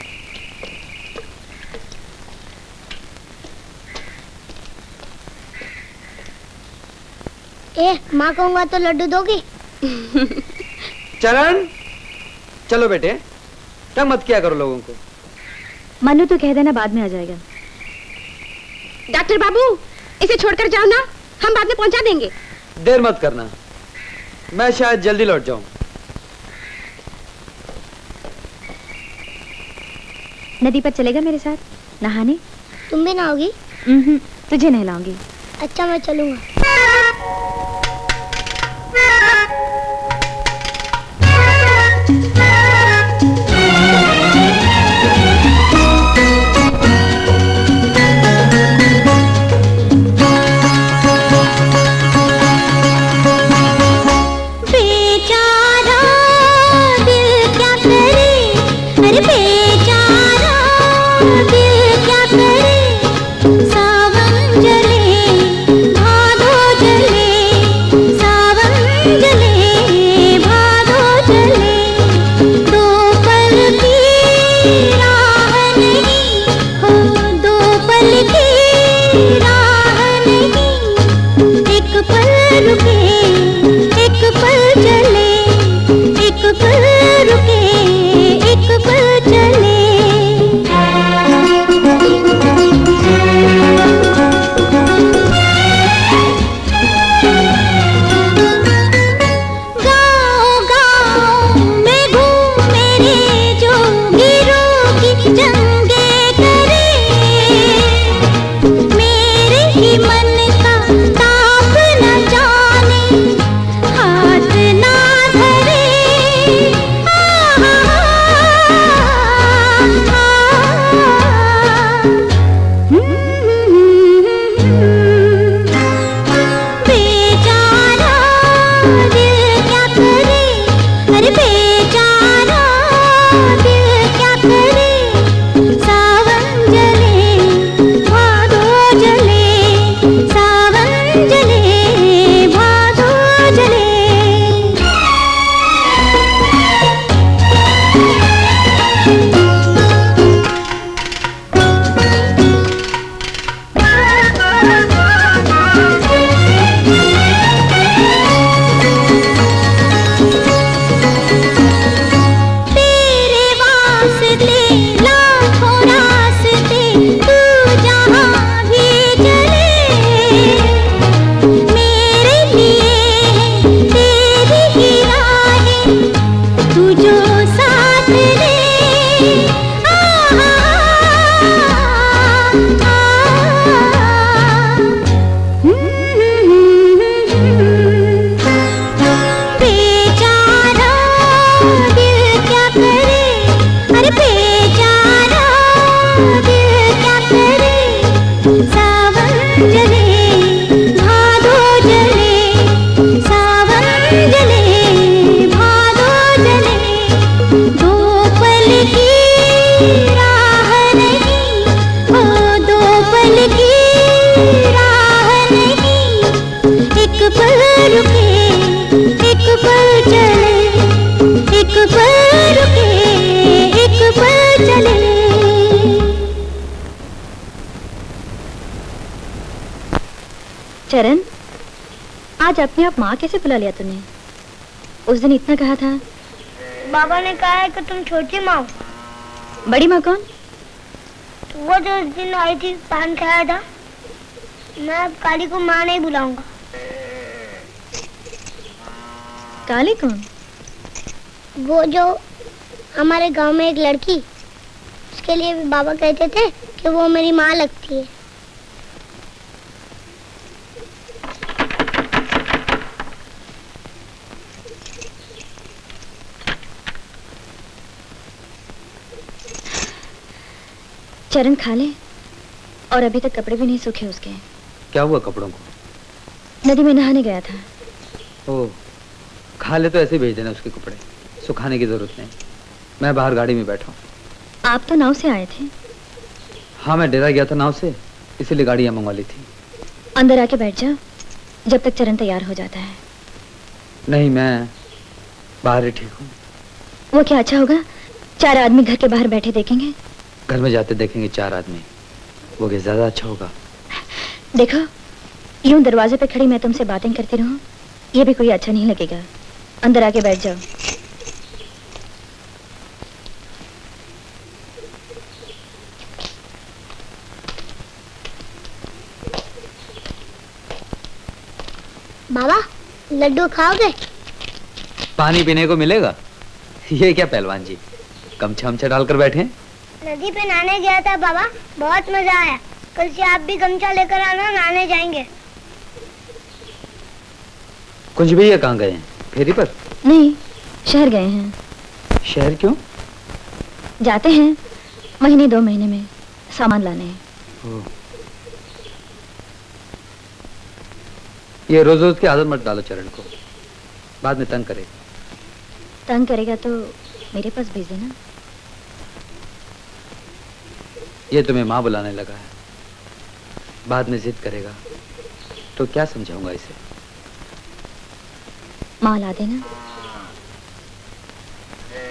ए, माँ कहूँगा तो लड्डू दोगी? चरण, चलो बेटे, तंग मत किया करो लोगों को। मनु तो कह देना बाद में आ जाएगा। डॉक्टर बाबू इसे छोड़कर जाओ ना, हम बाद में पहुंचा देंगे। देर मत करना, मैं शायद जल्दी लौट जाऊं। नदी पर चलेगा मेरे साथ नहाने? तुम भी नहाओगी? हम्म, तुझे नहलाऊंगी। अच्छा मैं चलूंगा। अपने आप माँ कैसे बुला लिया तूने? उस दिन इतना कहा था। बाबा ने कहा है कि तुम छोटी माँ हो। बड़ी माँ कौन? वो जो उस दिन आई थी, पान खाया था। मैं अब काली को माँ नहीं बुलाऊंगा। काली कौन? वो जो हमारे गांव में एक लड़की, उसके लिए भी बाबा कहते थे कि वो मेरी माँ लगती है। चरण खा ले, और अभी तक कपड़े भी नहीं सूखे उसके। क्या हुआ कपड़ों को? नदी में नहाने गया था। ओ, खा ले तो ऐसे भेज देना उसके कपड़े, सुखाने की जरूरत नहीं। मैं बाहर गाड़ी में बैठा हूँ। आप तो नाव से आए थे? हाँ, मैं डेरा गया था नाव से, इसीलिए गाड़ी यहाँ मंगवा ली थी। अंदर आके बैठ जा, जब तक चरण तैयार हो जाता है। नहीं, मैं बाहर ही ठीक हूँ। वो क्या अच्छा होगा, चार आदमी घर के बाहर बैठे देखेंगे। घर में जाते देखेंगे चार आदमी, वो क्या ज्यादा अच्छा होगा? देखो, यूं दरवाजे पे खड़ी मैं तुमसे बातें करती रहूं, ये भी कोई अच्छा नहीं लगेगा। अंदर आके बैठ जाओ। बाबा, लड्डू खाओगे? पानी पीने को मिलेगा? ये क्या पहलवान जी, गमछा हमछा डालकर बैठे हैं? नदी पे नहाने गया था बाबा, बहुत मजा आया। कल से आप भी गमछा लेकर आना, नहाने जाएंगे। कुंज भैया कहाँ गए हैं? फेरी पर? नहीं, शहर गए हैं। शहर क्यों? जाते हैं महीने दो महीने में सामान लाने। ओ, ये रोज रोज की आदत मत डालो चरण को, बाद में तंग करेगा। तंग करेगा तो मेरे पास भेज देना। ये तुम्हें माँ बुलाने लगा है, बाद में जिद करेगा तो क्या समझाऊंगा इसे? माँ ला देना,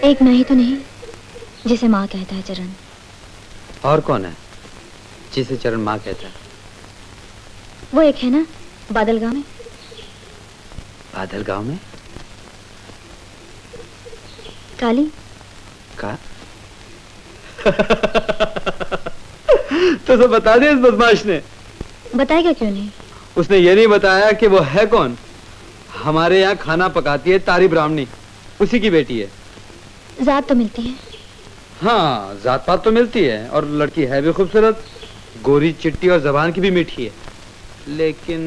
एक मैं ही तो नहीं जिसे माँ कहता है चरण। और कौन है जिसे चरण माँ कहता है? वो एक है ना, बादलगांव में। बादलगांव में? काली का तो सब बता दिया इस बदमाश ने। बताएगा क्यों नहीं? उसने ये नहीं बताया कि वो है कौन। हमारे यहाँ खाना पकाती है तारी ब्राह्मणी, उसी की बेटी है। जात तो मिलती है? हाँ, जात पात तो मिलती है, और लड़की है भी खूबसूरत, गोरी चिट्टी और जबान की भी मीठी है। लेकिन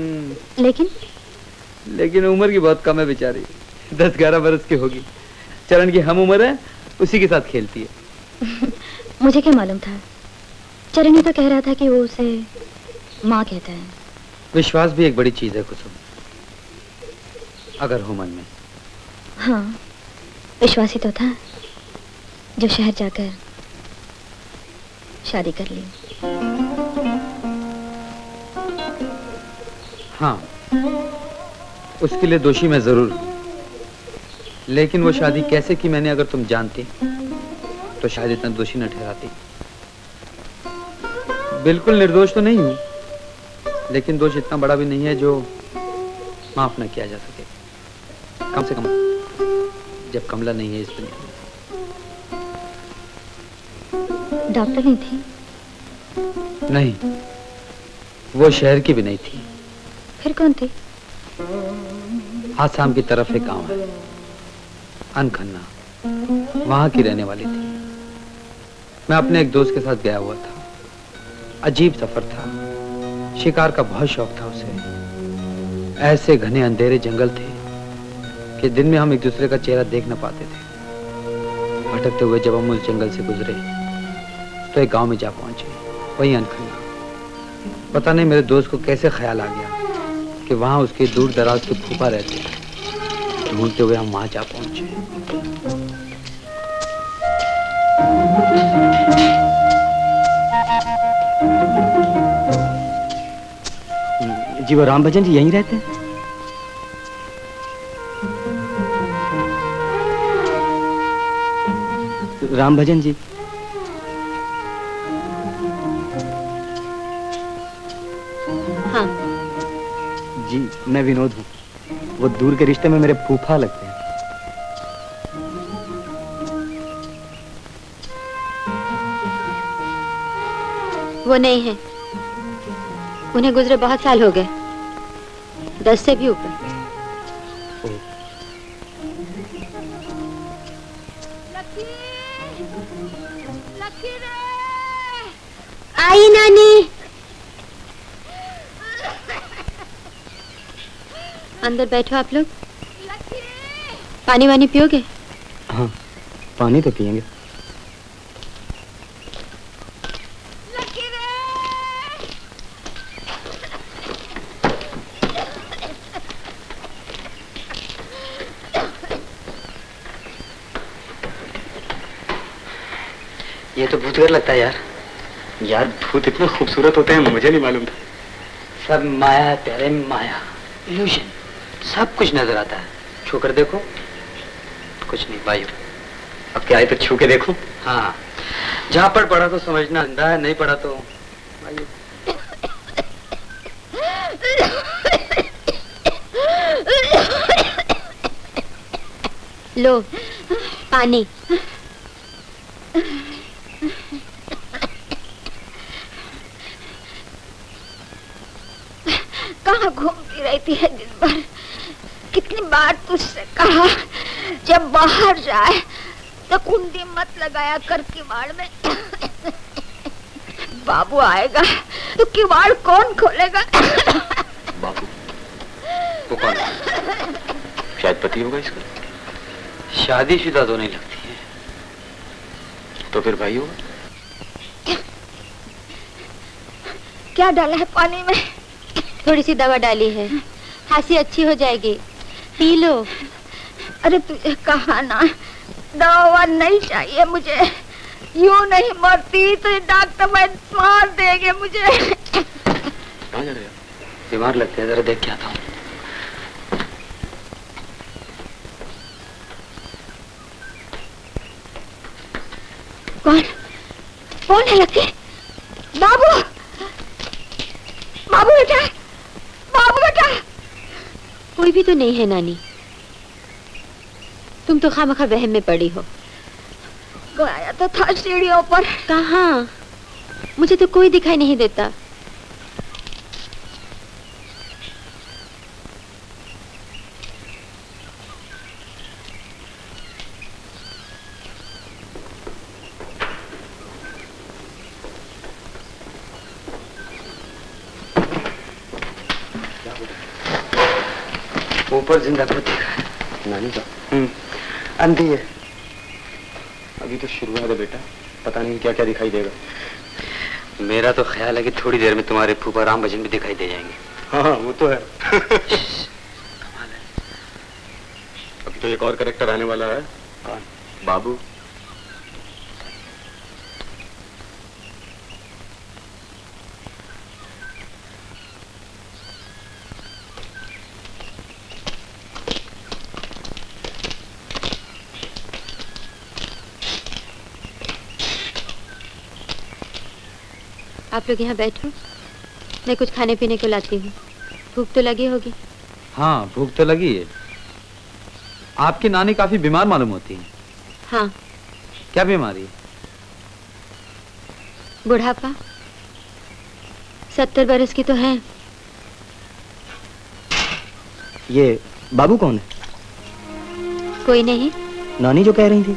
लेकिन लेकिन उम्र की बहुत कम है बेचारी, दस ग्यारह बरस की होगी। चरण की हम उम्र है, उसी के साथ खेलती है। मुझे क्या मालूम था, चरण ही तो कह रहा था कि वो उसे माँ कहता है। विश्वास भी एक बड़ी चीज है कुसुम, अगर हो मन में। हाँ, विश्वास ही तो था जो शहर जाकर शादी कर ली। हाँ, उसके लिए दोषी मैं जरूर हूँ, लेकिन वो शादी कैसे की मैंने अगर तुम जानती तो शायद इतना दोषी न ठहराती। बिल्कुल निर्दोष तो नहीं हूँ, लेकिन दोष इतना बड़ा भी नहीं है जो माफ न किया जा सके, कम से कम जब कमला नहीं है इस दुनिया में। डॉक्टर नहीं थी? नहीं, वो शहर की भी नहीं थी। फिर कौन थी? आसाम की तरफ एक गाँव है अनखन्ना, वहां की रहने वाली थी। मैं अपने एक दोस्त के साथ गया हुआ था, अजीब सफर था। शिकार का बहुत शौक था उसे। ऐसे घने अंधेरे जंगल थे कि दिन में हम एक दूसरे का चेहरा देख न पाते थे। भटकते हुए जब हम उस जंगल से गुजरे तो एक गांव में जा पहुंचे, वहीं अनखन्ना। पता नहीं मेरे दोस्त को कैसे ख्याल आ गया कि वहां उसके दूर दराज के फूफा रहते हैं। ढूंढते हुए हम वहां जा पहुंचे। जी, वो रामभजन जी यहीं रहते हैं? रामभजन जी, हाँ जी, मैं विनोद हूँ। वो दूर के रिश्ते में मेरे फूफा लगते हैं। वो नहीं है, उन्हें गुजरे बहुत साल हो गए, दस से भी ऊपर। आई नानी, अंदर बैठो आप लोग। पानी वानी पियोगे? हाँ, पानी तो पियेंगे। ये तो भूतघर लगता है यार। यार भूत इतने खूबसूरत होते हैं, मुझे नहीं मालूम था। सब माया है प्यारे, माया, इल्यूजन, सब कुछ नजर आता है। छू कर देखो, कुछ नहीं भाई। अब क्या आए तो छू के देखो। हाँ, जहाँ पर पढ़ा तो समझना, अंधा है, नहीं पढ़ा तो भाई। लो पानी। कहाँ घूमती रहती है दिन भर? कितनी बार तुझसे कहा जब बाहर जाए तो कुंडी मत लगाया कर किवाड़ में। बाबू आएगा तो किवाड़ कौन खोलेगा? बाबू वो कौन? शायद पति होगा इसका। शादीशुदा तो नहीं लगती है। तो फिर भाई होगा। क्या डाला है पानी में? थोड़ी सी दवा डाली है, खांसी अच्छी हो जाएगी, पी लो। अरे तुझे कहा ना दवा नहीं चाहिए मुझे। यूं नहीं मरती तो डॉक्टर मैं मार देंगे मुझे। कहाँ जा रहे हो? बीमार लगते हैं, जरा देख के आता हूँ। कौन कौन है? लकी बाबू, बाबू बेटा, बाबू बेटा। कोई भी तो नहीं है नानी, तुम तो खामखा वहम में पड़ी हो। गया तो था सीढ़ियों पर। कहाँ? मुझे तो कोई दिखाई नहीं देता। ऊपर जिंदा को देखा नानी का। अंधी है। अभी तो शुरुआत है बेटा, पता नहीं क्या क्या दिखाई देगा। मेरा तो ख्याल है कि थोड़ी देर में तुम्हारे फूफा रामभजन भी दिखाई दे जाएंगे। हाँ वो तो है। कमाल है। अभी तो एक और करेक्टर आने वाला है। कौन? बाबू। आप लोग यहाँ बैठो, मैं कुछ खाने पीने को लाती हूँ। भूख तो लगी होगी। हाँ भूख तो लगी है। आपकी नानी काफी बीमार मालूम होती है। हाँ। क्या बीमारी? बुढ़ापा। सत्तर बरस की तो है। ये बाबू कौन है? कोई नहीं। नानी जो कह रही थी।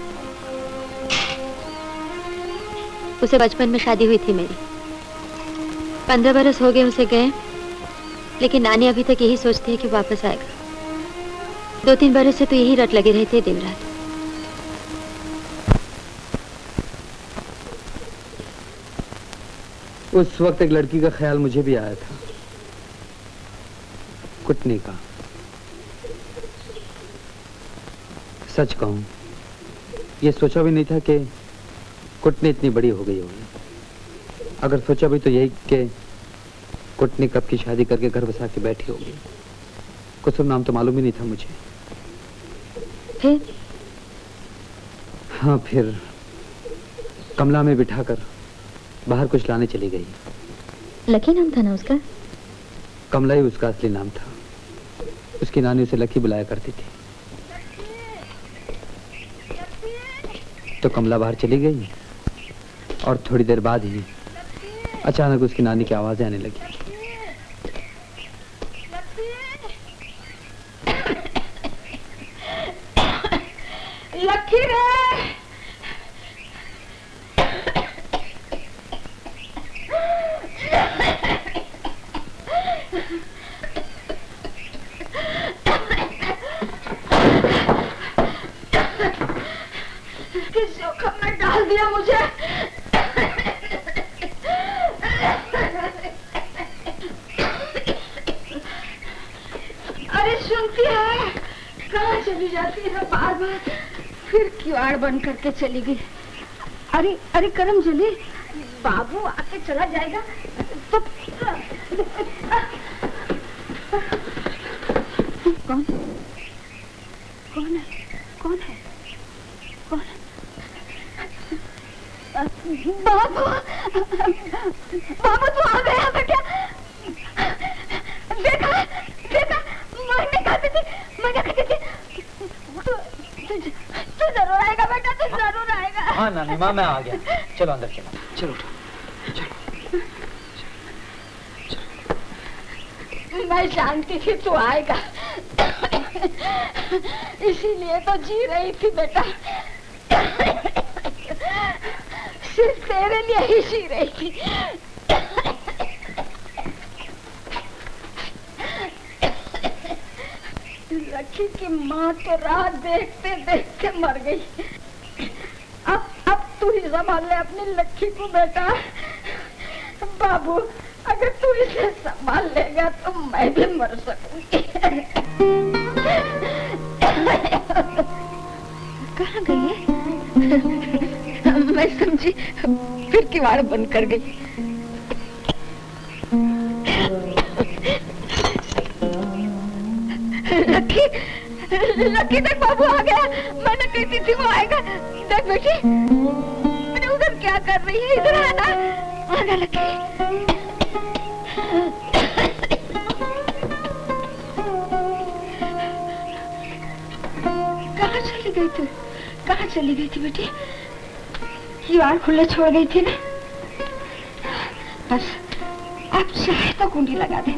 उसे बचपन में शादी हुई थी मेरी। पंद्रह बरस हो गए उसे गए, लेकिन नानी अभी तक यही सोचती है कि वापस आएगा। दो तीन बरस से तो यही रट लगे रहते दिन रात। उस वक्त एक लड़की का ख्याल मुझे भी आया था, कुटने का। सच कहूं, ये सोचा भी नहीं था कि कुटनी इतनी बड़ी हो गई होगी। अगर सोचा भी तो यही कि कुटनी कब की शादी करके घर बसा के बैठी होगी। कुसुम नाम तो मालूम ही नहीं था मुझे। फिर? हाँ फिर कमला में बिठाकर बाहर कुछ लाने चली गई। लकी नाम था ना उसका? कमला ही उसका असली नाम था। उसकी नानी उसे लकी बुलाया करती थी। तो कमला बाहर चली गई और थोड़ी देर बाद ही अचानक उसकी नानी की आवाजें आने लगी। लकी रे, किस जोखम में डाल दिया मुझे। अरे सुनती है, कहाँ चली जाती है बार बार, फिर किवाड़ बंद करके चली गई। अरे अरे करम जली, बाबू आके चला जाएगा तो। कौन कौन है कौन है कौन है? बाबू बाबू तू आ गया बेटा। देखा देखा, मरने खाती थी मरने खाती थी। तू तू तू जरूर आएगा बेटा, तू जरूर आएगा। हाँ नानी माँ, मैं आ गया, चलो अंदर चलो चलो चलो चलो। मैं जानती थी तू आएगा, इसीलिए तो जी रही थी बेटा, सिर्फ तेरे लिए ही जी रही थी। लकी की माँ तो राह देखते देखते मर गई। अब अब तू ही संभाल ले अपनी लकी को बेटा। बाबू अगर तू इसे संभाल लेगा तो मैं भी मर सकूंगी। कहाँ गई है? मैं समझी फिर किवाड़ बंद कर गई। लकी लकी देख बाबू आ गया, मैंने कहती थी वो आएगा। देख बेटी, मैंने उधर क्या कर रही है, इधर आना आना लकी। कहाँ चली गई तू, कहाँ चली गई थी बेटी? किवाड़ खुले छोड़ गई थी ना, बस अब चाहे तो कुंडी लगा दे,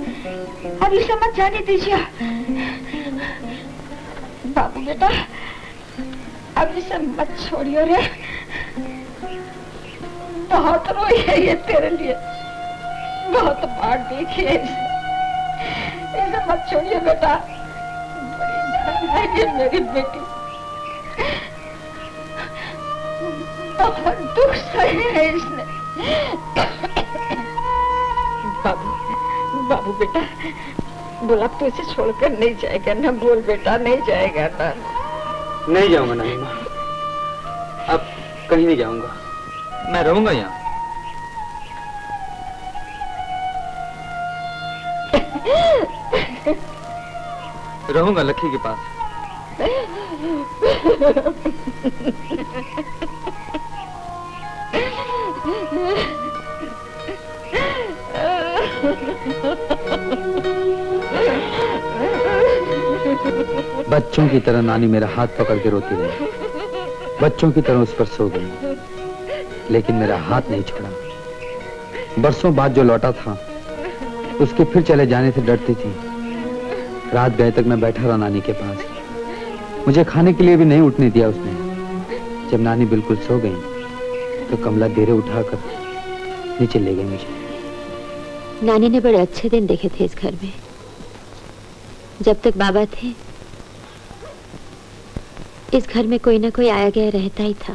अब इसे मत जाने दीजिए। बाबू बेटा अब इसे मत छोड़ियो रे, बहुत रोई है ये तेरे लिए, बहुत बार देखिए, इसे मत छोड़िए बेटा, बड़ी जान है ये मेरी बेटी, बहुत दुख सही है इसने। बाबू बाबू बेटा बोला तो इसे छोड़कर नहीं जाएगा ना, बोल बेटा नहीं जाएगा ना। नहीं जाऊंगा नानी माँ, अब कहीं नहीं जाऊंगा, मैं रहूंगा यहाँ। रहूंगा लकी के पास। बच्चों की तरह नानी मेरा हाथ पकड़ के रोती रही, बच्चों की तरह उस पर सो गई, लेकिन मेरा हाथ नहीं छोड़ा। बरसों बाद जो लौटा था उसके फिर चले जाने से डरती थी। रात गए तक मैं बैठा रहा नानी के पास, मुझे खाने के लिए भी नहीं उठने दिया उसने। जब नानी बिल्कुल सो गई तो कमला धीरे उठाकर नीचे ले गई मुझे। नानी ने बड़े अच्छे दिन देखे थे इस घर में, जब तक बाबा थे इस घर में कोई ना कोई आया गया रहता ही था,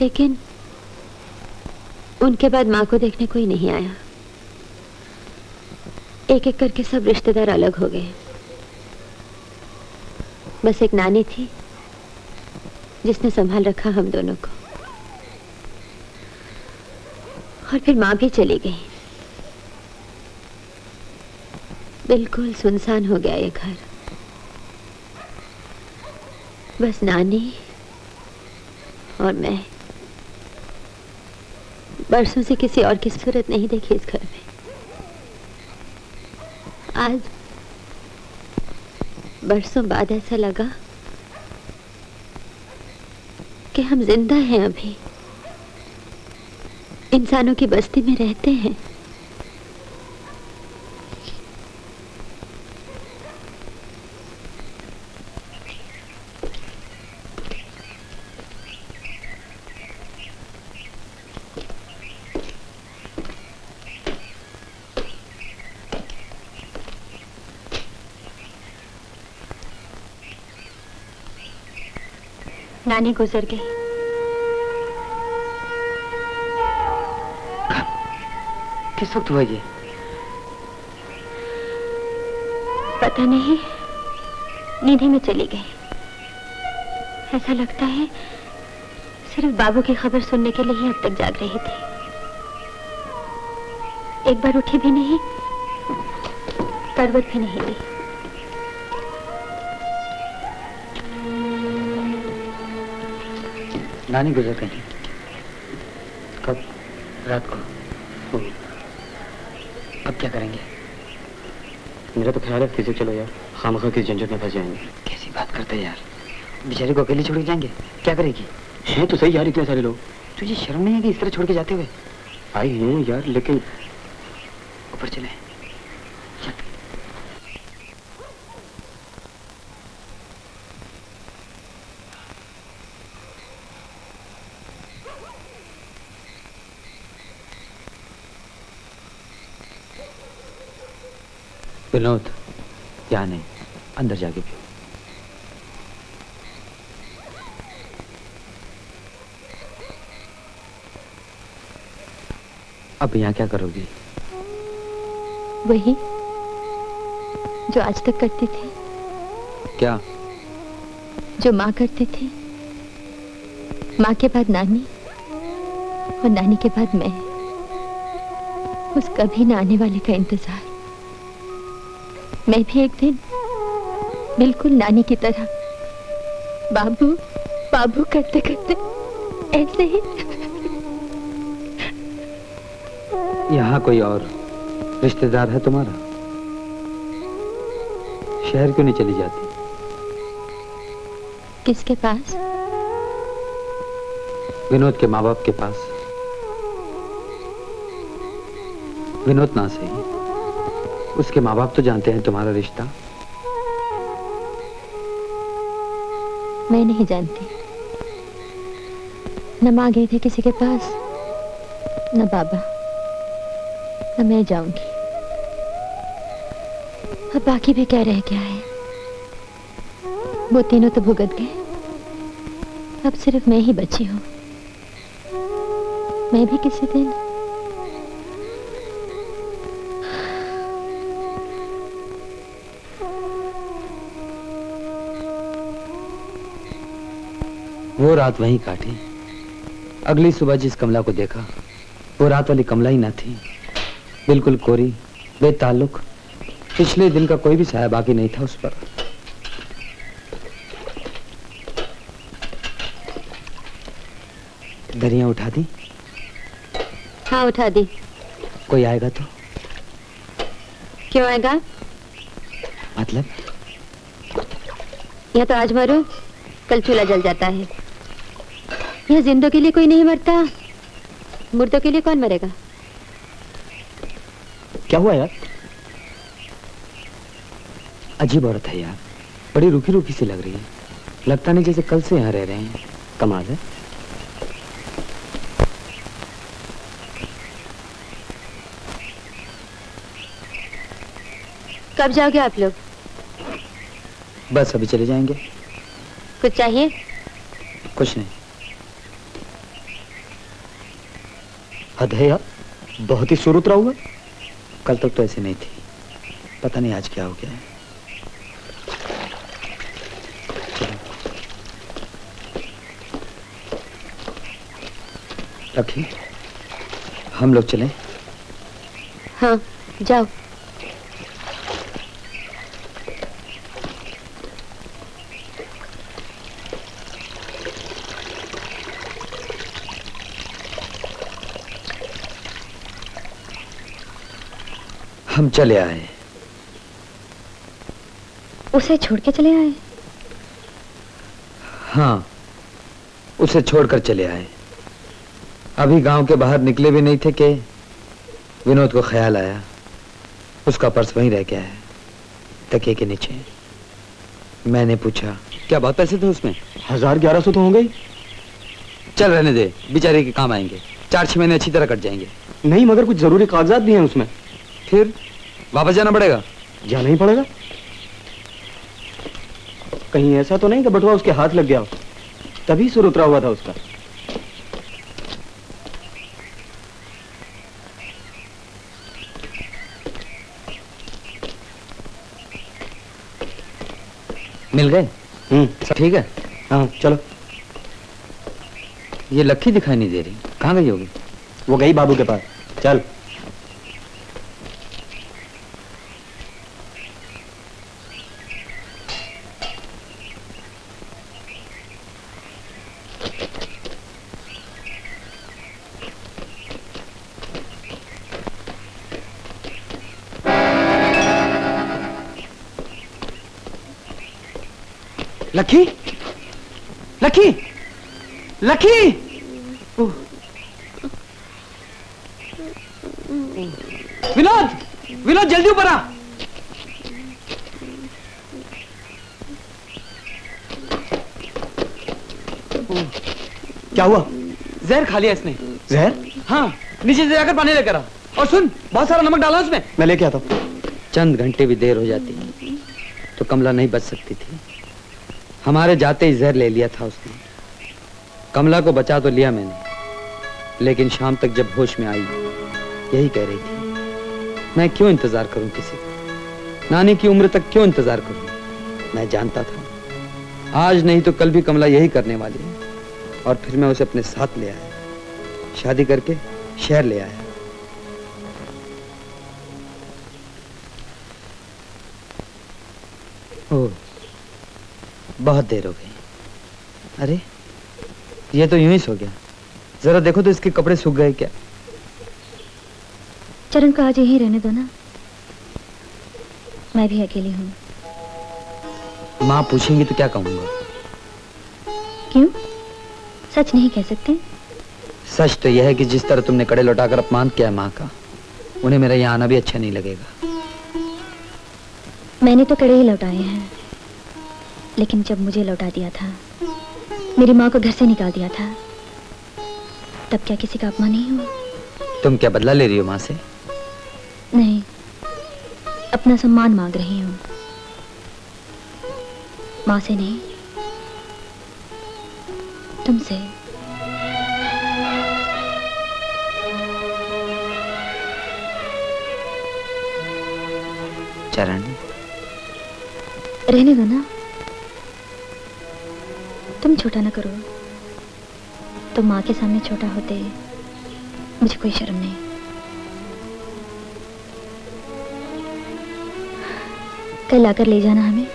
लेकिन उनके बाद माँ को देखने कोई नहीं आया। एक एक करके सब रिश्तेदार अलग हो गए, बस एक नानी थी जिसने संभाल रखा हम दोनों को। और फिर माँ भी चली गई, बिल्कुल सुनसान हो गया ये घर, बस नानी और मैं। बरसों से किसी और की सूरत नहीं देखी इस घर में, आज बरसों बाद ऐसा लगा कि हम जिंदा हैं, अभी इंसानों की बस्ती में रहते हैं। नानी गुजर गई। किस वक्त हुआ ये? पता नहीं, नींद में चली गई। ऐसा लगता है सिर्फ बाबू की खबर सुनने के लिए अब तक जाग रही थी। एक बार उठी भी नहीं, करवट भी नहीं ली। नानी गुजर गई। कब? रात को। अब क्या करेंगे? मेरा तो ख्याल है किसी चलो यार, खामखा की झंझट में फंस जाएंगे। कैसी बात करते हैं यार, बेचारे को अकेले छोड़ जाएंगे? क्या करेगी? हैं तो सही यार इतने सारे लोग, तुझे शर्म नहीं है कि इस तरह छोड़ के जाते हुए? आई हैं यार, लेकिन ऊपर चले। विनोद यहाँ नहीं, अंदर जाके पियो। अब यहाँ क्या करोगी? वही जो आज तक करती थी। क्या? जो माँ करती थी। माँ के बाद नानी और नानी के बाद मैं। उस कभी ना आने वाले का इंतजार। मैं भी एक दिन बिल्कुल नानी की तरह बाबू बाबू करते करते ऐसे ही। यहाँ कोई और रिश्तेदार है तुम्हारा? शहर क्यों नहीं चली जाती? किसके पास? विनोद के माँ बाप के पास। विनोद ना सही, उसके माँ बाप तो जानते हैं तुम्हारा रिश्ता। मैं नहीं जानती, न माँ गई थी किसी के पास, न बाबा, न मैं जाऊंगी। अब बाकी भी क्या रह गया है? वो तीनों तो भुगत गए, अब सिर्फ मैं ही बची हूँ। मैं भी किसी दिन वो रात वहीं काटी। अगली सुबह जिस कमला को देखा वो रात वाली कमला ही ना थी। बिल्कुल कोरी, बेताल्लुक, पिछले दिन का कोई भी साया बाकी नहीं था उस पर। दरियां उठा दी? हाँ उठा दी। कोई आएगा तो? क्यों आएगा? मतलब? यह तो आज मरो कल चूल्हा जल जाता है। यहाँ जिंदों के लिए कोई नहीं मरता, मुर्दों के लिए कौन मरेगा? क्या हुआ यार? अजीब औरत है यार, बड़ी रूखी रूखी सी लग रही है। लगता नहीं जैसे कल से यहाँ रह रहे हैं। कमाल है। कब जाओगे आप लोग? बस अभी चले जाएंगे। कुछ चाहिए? कुछ नहीं। हद है यार, बहुत ही सुर उतरा हुआ। कल तक तो ऐसे नहीं थी, पता नहीं आज क्या हो गया है। रखी, हम लोग चलें? हाँ जाओ। हम चले आए। उसे छोड़ के चले आए? हाँ, उसे छोड़कर चले आए। अभी गांव के बाहर निकले भी नहीं थे कि विनोद को ख्याल आया उसका पर्स वहीं रह गया है तकिए के नीचे। मैंने पूछा क्या बहुत पैसे थे उसमें? हजार ग्यारह सौ तो होंगे। चल रहने दे, बेचारे के काम आएंगे, चार छह महीने अच्छी तरह कट जाएंगे। नहीं मगर कुछ जरूरी कागजात भी हैं उसमें। फिर वापस जाना पड़ेगा? जाना ही पड़ेगा। कहीं ऐसा तो नहीं कि बटुआ उसके हाथ लग गया हो, तभी सुर उतरा हुआ था उसका। मिल गए? हम्म, ठीक है। हाँ चलो। ये लक्की दिखाई नहीं दे रही, कहाँ गई होगी? वो गई बाबू के पास। चल लक्की, लक्की, लक्की। विनोद, विनोद जल्दी ऊपर आ। क्या हुआ? जहर खा लिया इसने। जहर? हाँ, नीचे से जाकर पानी लेकर आ। और सुन, बहुत सारा नमक डाला उसमें। मैं लेके आता हूँ। चंद घंटे भी देर हो जाती तो कमला नहीं बच सकती थी। हमारे जाते ही जहर ले लिया था उसने। कमला को बचा तो लिया मैंने, लेकिन शाम तक जब होश में आई यही कह रही थी, मैं क्यों इंतजार करूं किसी को, नानी की उम्र तक क्यों इंतजार करूं। मैं जानता था आज नहीं तो कल भी कमला यही करने वाली है। और फिर मैं उसे अपने साथ ले आया, शादी करके शहर ले आया। ओ, बहुत देर हो गई। अरे ये तो यूं ही सो गया, जरा देखो तो इसके कपड़े सूख गए क्या। चरण को आज यहीं रहने दो ना, मैं भी अकेली हूं। माँ पूछेंगी तो क्या कहूंगा? क्यों, सच नहीं कह सकते? सच तो यह है कि जिस तरह तुमने कड़े लौटाकर अपमान किया माँ का, उन्हें मेरा यहाँ आना भी अच्छा नहीं लगेगा। मैंने तो कड़े ही लौटाए हैं, लेकिन जब मुझे लौटा दिया था, मेरी माँ को घर से निकाल दिया था, तब क्या किसी का अपमान नहीं हुआ? तुम क्या बदला ले रही हो माँ से? नहीं, अपना सम्मान मांग रही हूँ, माँ से नहीं, तुमसे। चरण, रहने दो ना, तुम छोटा ना करो। तुम माँ के सामने छोटा होते, मुझे कोई शर्म नहीं। कल आकर ले जाना हमें,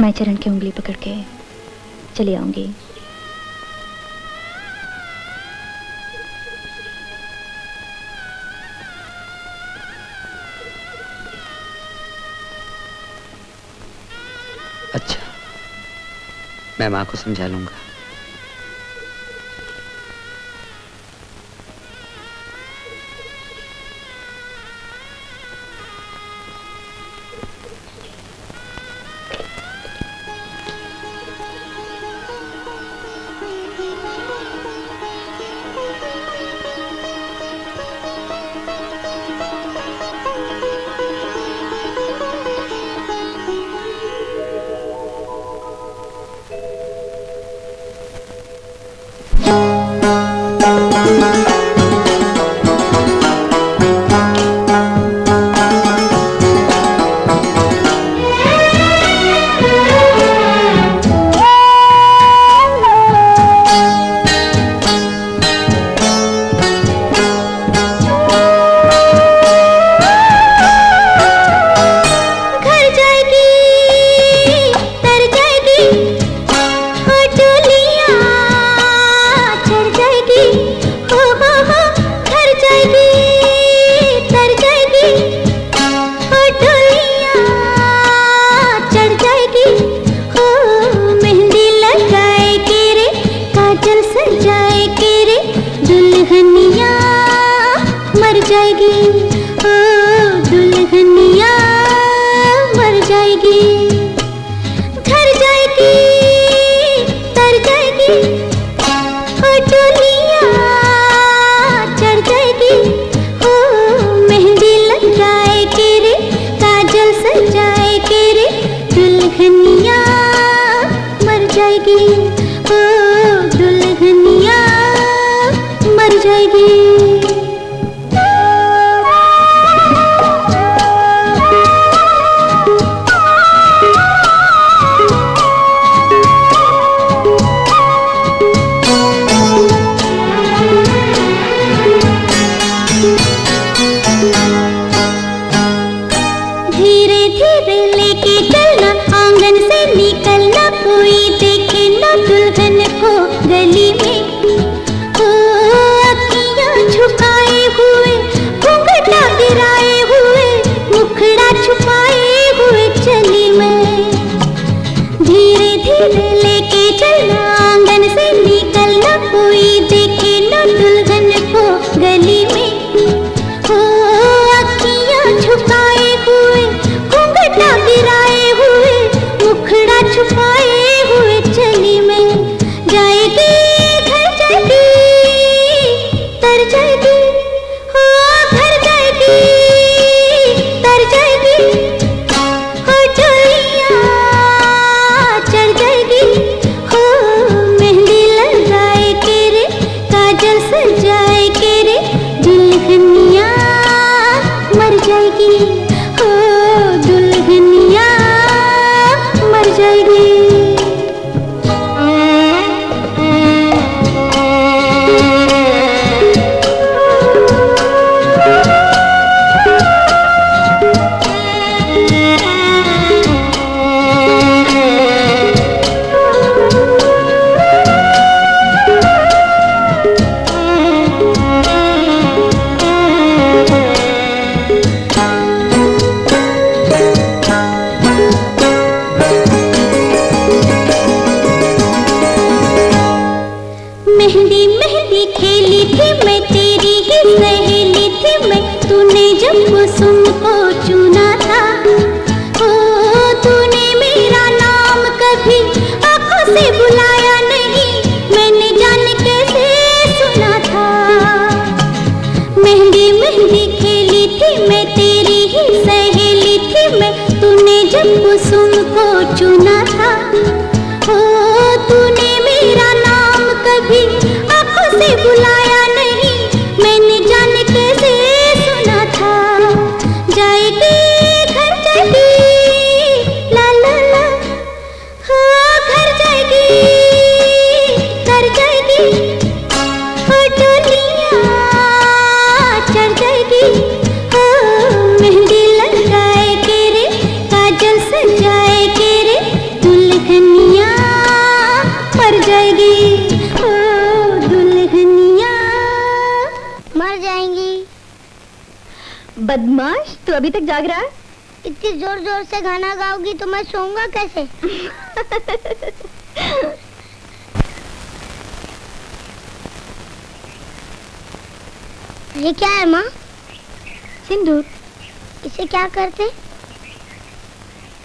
मैं चरण की उंगली पकड़ के चली आऊंगी। अच्छा, मैं माँ को समझा लूंगा।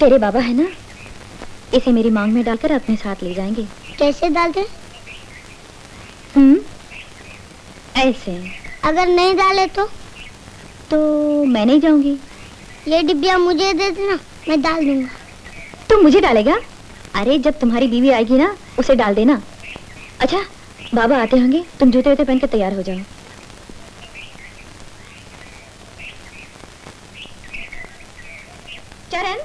तेरे बाबा है ना, इसे मेरी मांग में डालकर अपने साथ ले जाएंगे। कैसे डालते? हम्म, ऐसे। अगर नहीं डाले तो? तो मैं नहीं जाऊंगी। ये डिब्बिया मुझे दे देना, मैं डाल दूंगा। तुम मुझे डालेगा? अरे जब तुम्हारी बीवी आएगी ना, उसे डाल देना। अच्छा, बाबा आते होंगे, तुम जूते वूते पहन के तैयार हो जाओ। चरण,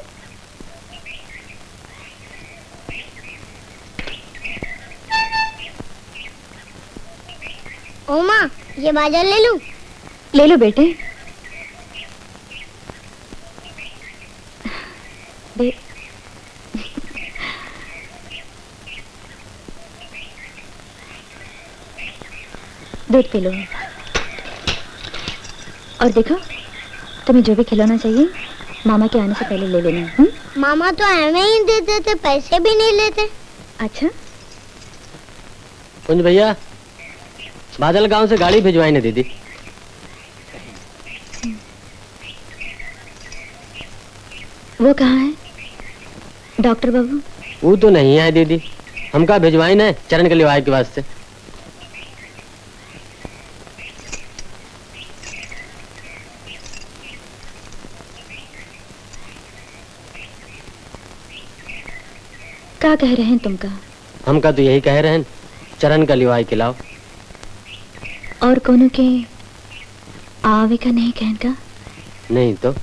ओ माँ, ये बाजार ले लूं? ले लो बेटे। बे... दूध पी लो। और देखो, तुम्हें जो भी खिलौना चाहिए मामा के आने से पहले ले लेना। हुँ? मामा तो हमें ही दे देते, पैसे भी नहीं लेते। अच्छा कुंज भैया, बादलगांव से गाड़ी भिजवाई ने दीदी। वो कहाँ है डॉक्टर बाबू? वो तो नहीं है दीदी, हम का भिजवाई न चरण के लिवाई के वास्ते। क्या कह रहे हैं तुमका? हमका तो यही कह रहे हैं चरण का लिवाई खिलाओ। और कोनो के आवे का नहीं कहन का? नहीं तो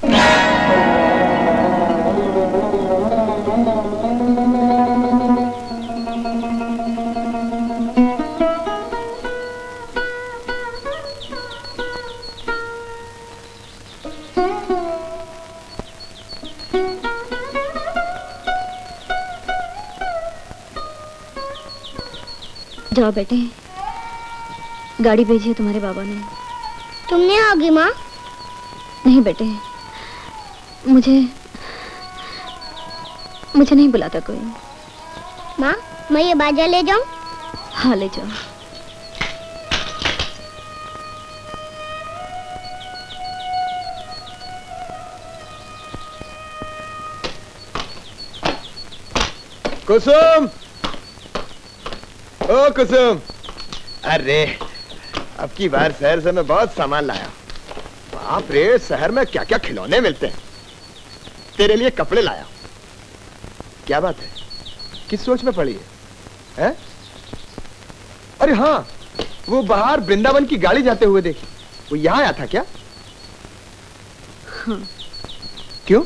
जाओ बेटे, गाड़ी भेजी है तुम्हारे बाबा ने। तुमने आ गई माँ? नहीं बेटे, मुझे मुझे नहीं बुलाता कोई। माँ मैं ये बाजा ले जाऊँ? हाँ ले जाओ। कुसुम, ओ कुसुम, अरे अब की बार शहर से मैं बहुत सामान लाया। बाप रे, शहर में क्या क्या खिलौने मिलते हैं। तेरे लिए कपड़े लाया। क्या बात है, किस सोच में पड़ी है, है? अरे हाँ, वो बाहर वृंदावन की गाड़ी जाते हुए देखी, वो यहाँ आया था क्या? हाँ। क्यों?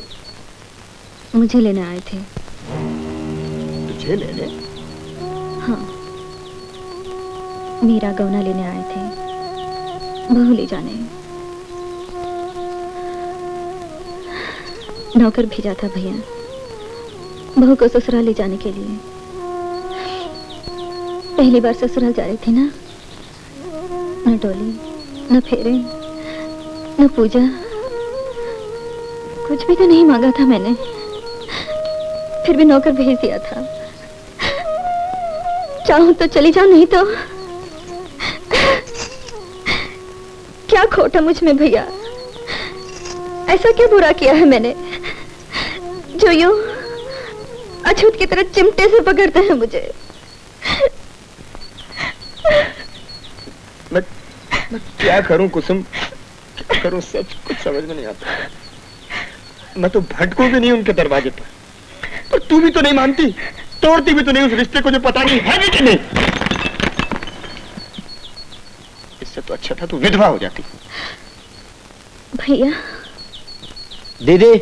मुझे लेने आए थे। तुझे लेने? हाँ, मेरा गौना लेने आए थे, बहू ले जाने। नौकर भेजा था भैया बहू को ससुराल ले जाने के लिए। पहली बार ससुराल जा रही थी ना, न डोली न फेरे न पूजा, कुछ भी तो नहीं मांगा था मैंने, फिर भी नौकर भेज दिया था। चाहूं तो चली जाऊं, नहीं तो क्या खोटा मुझ में भैया, ऐसा क्या बुरा किया है मैंने जो यूं अछूत की तरह चिमटे से पकड़ते हैं मुझे। मैं, मैं क्या करूं कुसुम, क्या करूं, सब कुछ समझ में नहीं आता। मैं तो भटकू भी नहीं उनके दरवाजे पर, पर तू भी तो नहीं मानती, तोड़ती भी तो नहीं उस रिश्ते को जो पता नहीं है कि नहीं। इससे तो अच्छा था तू विधवा हो जाती। भैया दीदी,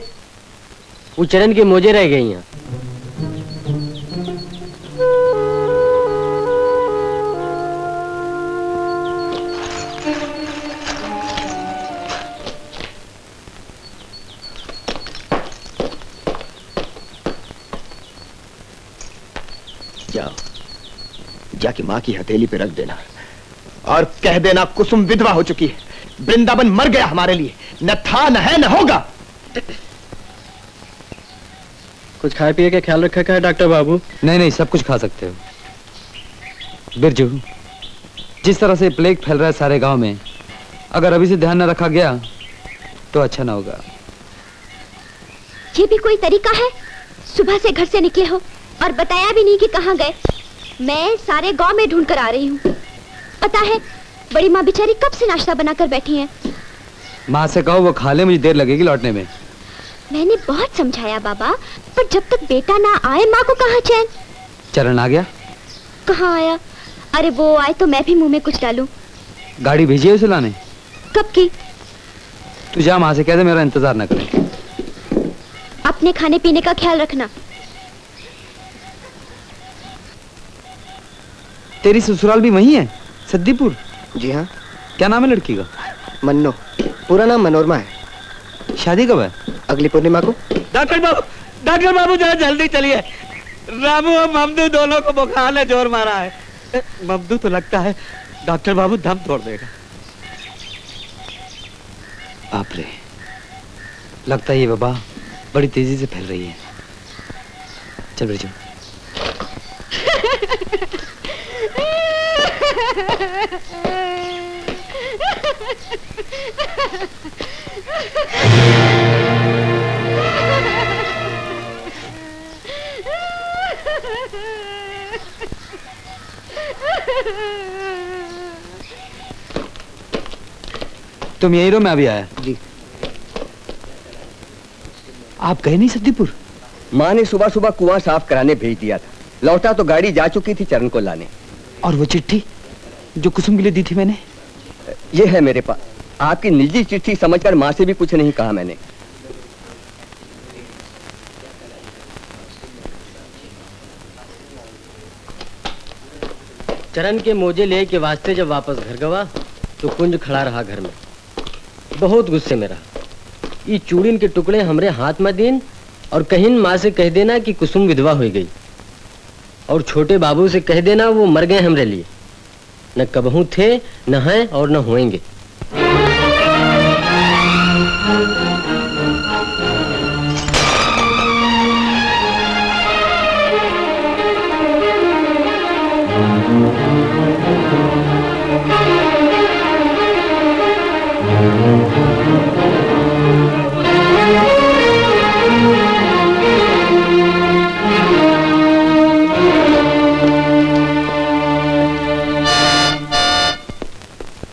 वो चरण की मोजे रह गई हैं। जाओ, जाके माँ की हथेली पे रख देना और कह देना कुसुम विधवा हो चुकी है, वृंदावन मर गया हमारे लिए, न था न है न होगा। कुछ खाए पिए के ख्याल रखा है डॉक्टर बाबू? नहीं नहीं, सब कुछ खा सकते हो। बिरजू, जिस तरह से प्लेग फैल रहा है सारे गांव में, अगर अभी से ध्यान न रखा गया तो अच्छा ना होगा। ये भी कोई तरीका है? सुबह से घर से निकले हो और बताया भी नहीं कि कहाँ गए। मैं सारे गाँव में ढूंढ कर आ रही हूँ। पता है बड़ी माँ बेचारी कब से नाश्ता बनाकर बैठी हैं। माँ से कहो वो खा ले, मुझे देर लगेगी लौटने में। मैंने बहुत समझाया बाबा, पर जब तक बेटा ना आए माँ को कहाँ चैन। चरण आ गया? कहाँ आया, अरे वो आए तो मैं भी मुंह में कुछ डालूं। गाड़ी भेजी है उसे लाने? कब की? तू जा माँ से कह दे मेरा इंतजार ना करे। अपने खाने पीने का ख्याल रखना। तेरी ससुराल भी वही है सद्दीपुर? जी हाँ। क्या नाम है लड़की का? मन्नो, पूरा नाम मनोरमा है। शादी कब है? अगली पूर्णिमा को। डॉक्टर बाबू, डॉक्टर बाबू जरा जल्दी चलिए, रामू और ममदू दोनों को बुखार ने जोर मारा है। ममदू तो लगता है डॉक्टर बाबू दम तोड़ देगा। बाप रे, लगता है ये वबा बड़ी तेजी से फैल रही है। चल बेचो। तुम यही रो, मैं अभी आया जी। आप गए नहीं सद्दीपुर? माँ ने सुबह सुबह कुआं साफ कराने भेज दिया था, लौटा तो गाड़ी जा चुकी थी चरण को लाने। और वो चिट्ठी जो कुसुम के लिए दी थी मैंने, ये है मेरे पास। आपकी निजी चिट्ठी समझकर माँ से भी कुछ नहीं कहा मैंने। चरण के मोजे ले के वास्ते जब वापस घर गवा तो कुंज खड़ा रहा घर में, बहुत गुस्से में रहा। ये चूड़ीन के टुकड़े हमरे हाथ में देन और कहीं माँ से कह देना कि कुसुम विधवा हो गई, और छोटे बाबू से कह देना वो मर गए हमरे लिए, न कबहू थे न हैं और न होएंगे।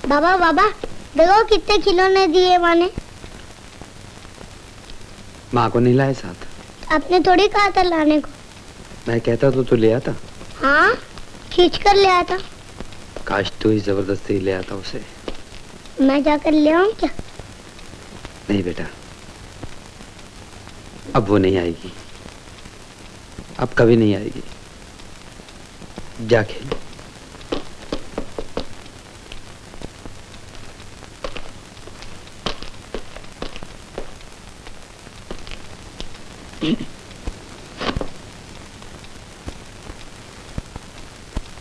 बाबा बाबा देखो कितने खिलौने दिए माने। माँ को नहीं लाए साथ? आपने थोड़ी कहा था लाने को। मैं कहता तो तू ले आता। हाँ, खींच कर ले आता। काश तू ही जबरदस्ती ले आता उसे। मैं जाकर ले आऊं क्या? नहीं बेटा, अब वो नहीं आएगी, अब कभी नहीं आएगी। जा खेल।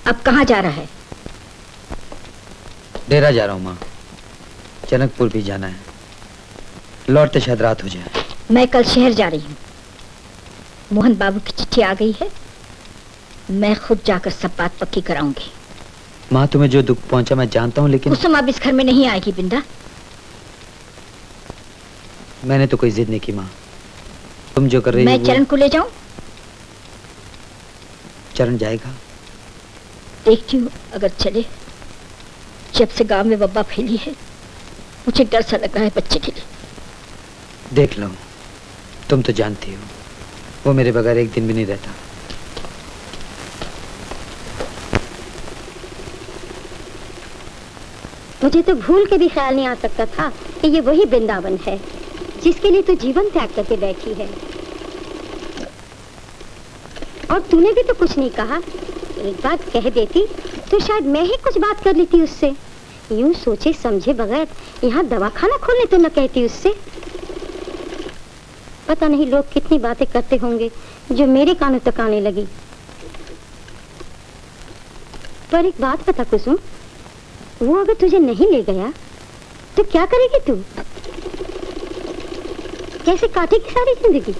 अब कहाँ जा रहा है? डेरा जा रहा हूँ माँ, जनकपुर भी जाना है, लौटते शायद रात हो जाए। मैं कल शहर जा रही हूँ, मोहन बाबू की चिट्ठी आ गई है, मैं खुद जाकर सब बात पक्की कराऊंगी। माँ तुम्हें जो दुख पहुंचा मैं जानता हूँ, लेकिन कुसुम अब इस घर में नहीं आएगी। बिंदा, मैंने तो कोई जिद नहीं की माँ, तुम जो कर रही हो। मैं चरण को ले जाऊं? चरण जाएगा, देखती हूँ अगर चले। जब से गांव में वबा फैली है मुझे डर सा लग रहा है बच्चे के लिए। देख लो, तुम तो जानती हो वो मेरे बगैर एक दिन भी नहीं रहता। मुझे तो भूल के भी ख्याल नहीं आ सकता था कि ये वही वृंदावन है जिसके लिए तू जीवन त्याग करके बैठी है। और तूने भी तो कुछ नहीं कहा, एक बात कह देती तो शायद मैं ही कुछ बात कर लेती उससे। यूं सोचे समझे बगैर यहाँ दवाखाना खोलने तो न कहती उससे। पता नहीं लोग कितनी बातें करते होंगे जो मेरे कानों तक आने लगी। पर एक बात पता कुसुम, वो अगर तुझे नहीं ले गया तो क्या करेगी तू? कैसे काटेगी सारी जिंदगी?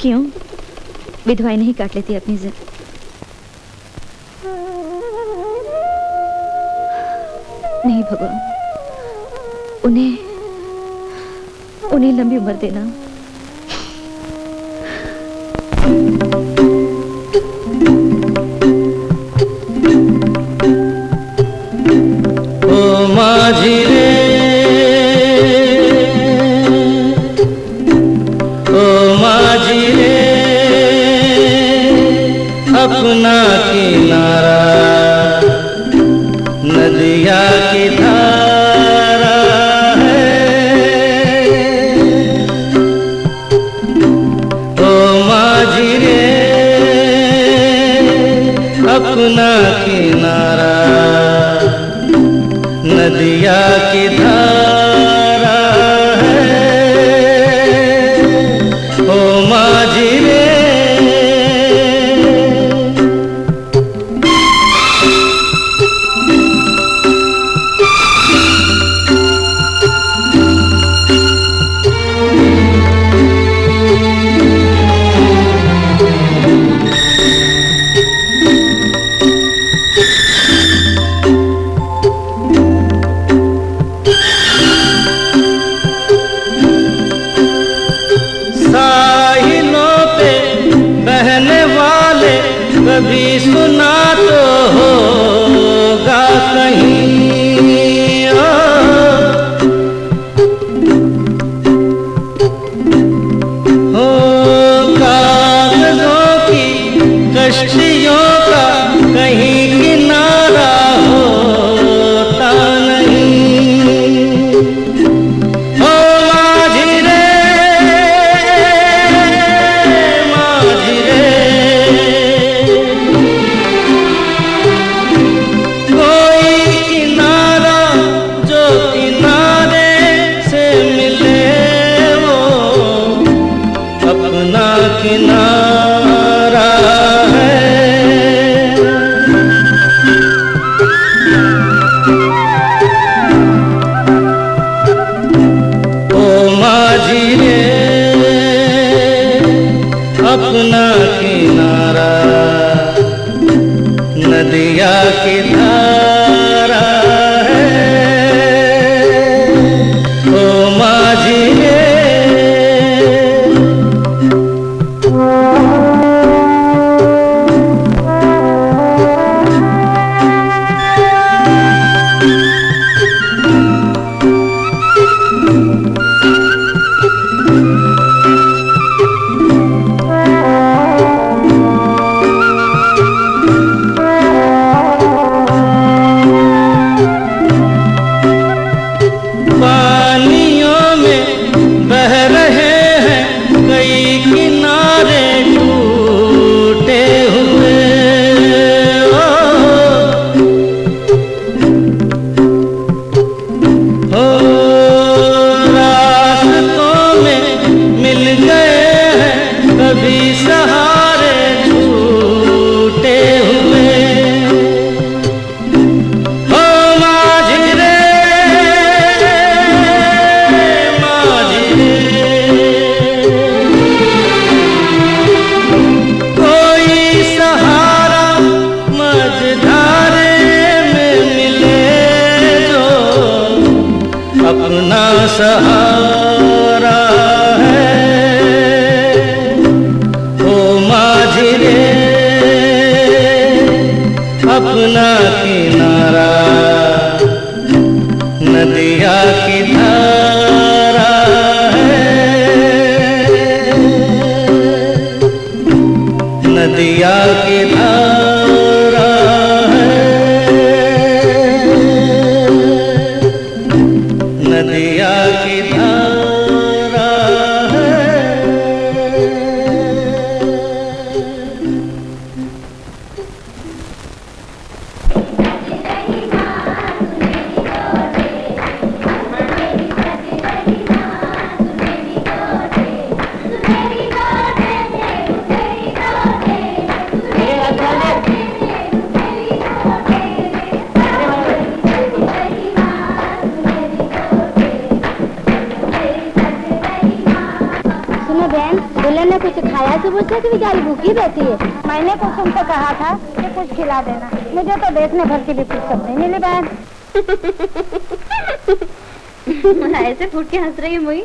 क्यों, विधवाएं नहीं काट लेती अपनी जिंदगी? नहीं भगवान, उन्हें उन्हें लंबी उम्र देना। ओ माझी रे, ओ माझी रे, अपना किनारा नदिया की धारा है। ओ माझी रे, अपना किनारा नदिया की धारा है। ओ माझी रे, you भी सुना तो होगा कहीं ओ, होगा कागजों की कश्तियों का कहीं किनारा होता नहीं हो माझी रे माझी रे कोई किनारा जो किनारे से मिले वो अपना किनारा है अपना किनारा नदिया की धारा है ओ माझी सहारा है ओ माझी रे अपना किनारा नदिया की धारा है नदिया की धारा मुझसे बेचारी भूखी रहती है। मैंने कुसुम को कहा था कि कुछ खिला देना, मुझे तो देखने भर की भी फुर्सत नहीं मिली बहन। ऐसे फूट के हंस रही है मुई,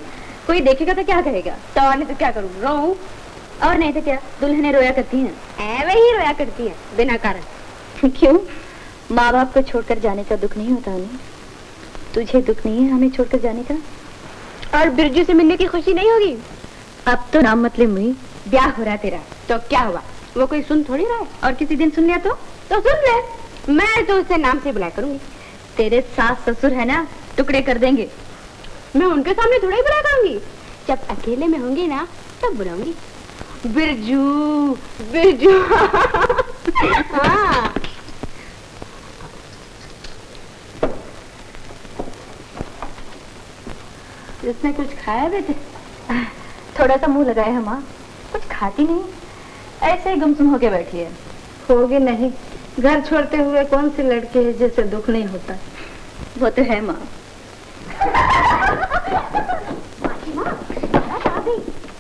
कोई देखेगा तो क्या कहेगा, तो आने तो क्या करूँ, रोऊं और नहीं तो क्या। दुल्हने रोया करती हैं, ऐवे ही रोया करती हैं बिना कारण। क्यों माँ बाप को छोड़कर जाने का दुख नहीं होता? तुझे दुख नहीं है हमें छोड़कर जाने का? और बिरजू से मिलने की खुशी नहीं होगी? अब तो नाम मतलब मुई, ब्याह हो रहा तेरा तो क्या हुआ, वो कोई सुन थोड़ी रहा है। और किसी दिन सुन लिया तो तो सुन ले, मैं तो उसे नाम से बुलाया करूंगी। तेरे सास ससुर है ना, टुकड़े कर देंगे। मैं उनके सामने थोड़ा ही बुलाया करूंगी, जब अकेले में होंगी ना तब बुलाऊंगी। बिरजू बिरजू हाँ। इसने कुछ खाया बेटे? थोड़ा सा मुंह लगाया है माँ, कुछ खाती नहीं, ऐसे ही गुमसुम होके बैठी है। होगी नहीं, घर छोड़ते हुए कौन सी लड़की है जिसे दुख नहीं होता? वो तो है माँ।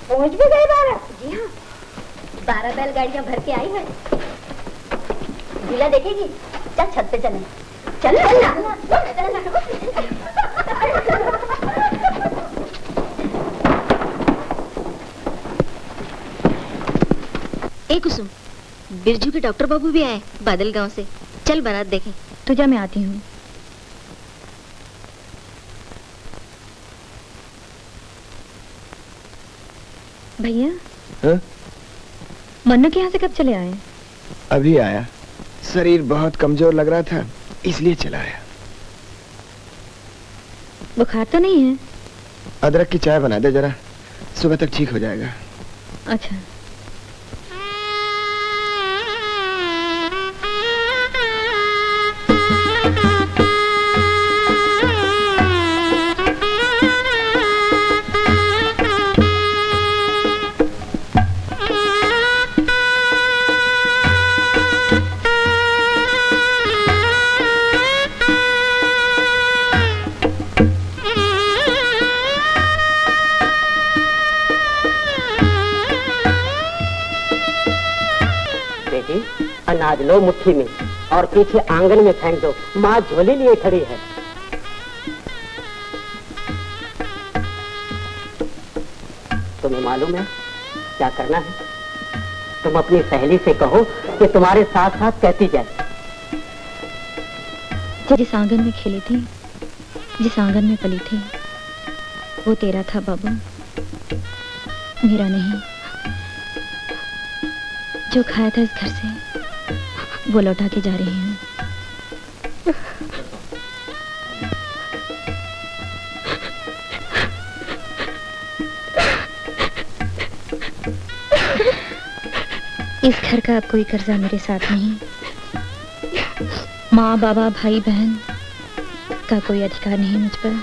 पहुंच भी गई बारह? जी हाँ, बारह बैलगाड़ियाँ भर के आई है। झूला देखेगी? चल छत पे चले। चलो ए कुसुम, बिरजू के डॉक्टर बाबू भी आए बादलगांव से। चल बारात देखें। तो जा मैं आती हूँ। भैया मन्नू के यहाँ से कब चले आए? अभी आया, शरीर बहुत कमजोर लग रहा था इसलिए चला आया। बुखार तो नहीं है? अदरक की चाय बना दे जरा, सुबह तक ठीक हो जाएगा। अच्छा। अनाज लो मुट्ठी में और पीछे आंगन में फेंक दो, माँ झोली लिए खड़ी है। तुम्हें मालूम है क्या करना है? तुम अपनी सहेली से कहो कि तुम्हारे साथ साथ कहती जाए। जिस आंगन में खेली थी, जिस आंगन में पली थी, वो तेरा था बाबू, मेरा नहीं। जो खाया था इस घर से वो लौटा के जा रही हूँ। इस घर का अब कोई कर्जा मेरे साथ नहीं। माँ बाबा भाई बहन का कोई अधिकार नहीं मुझ पर।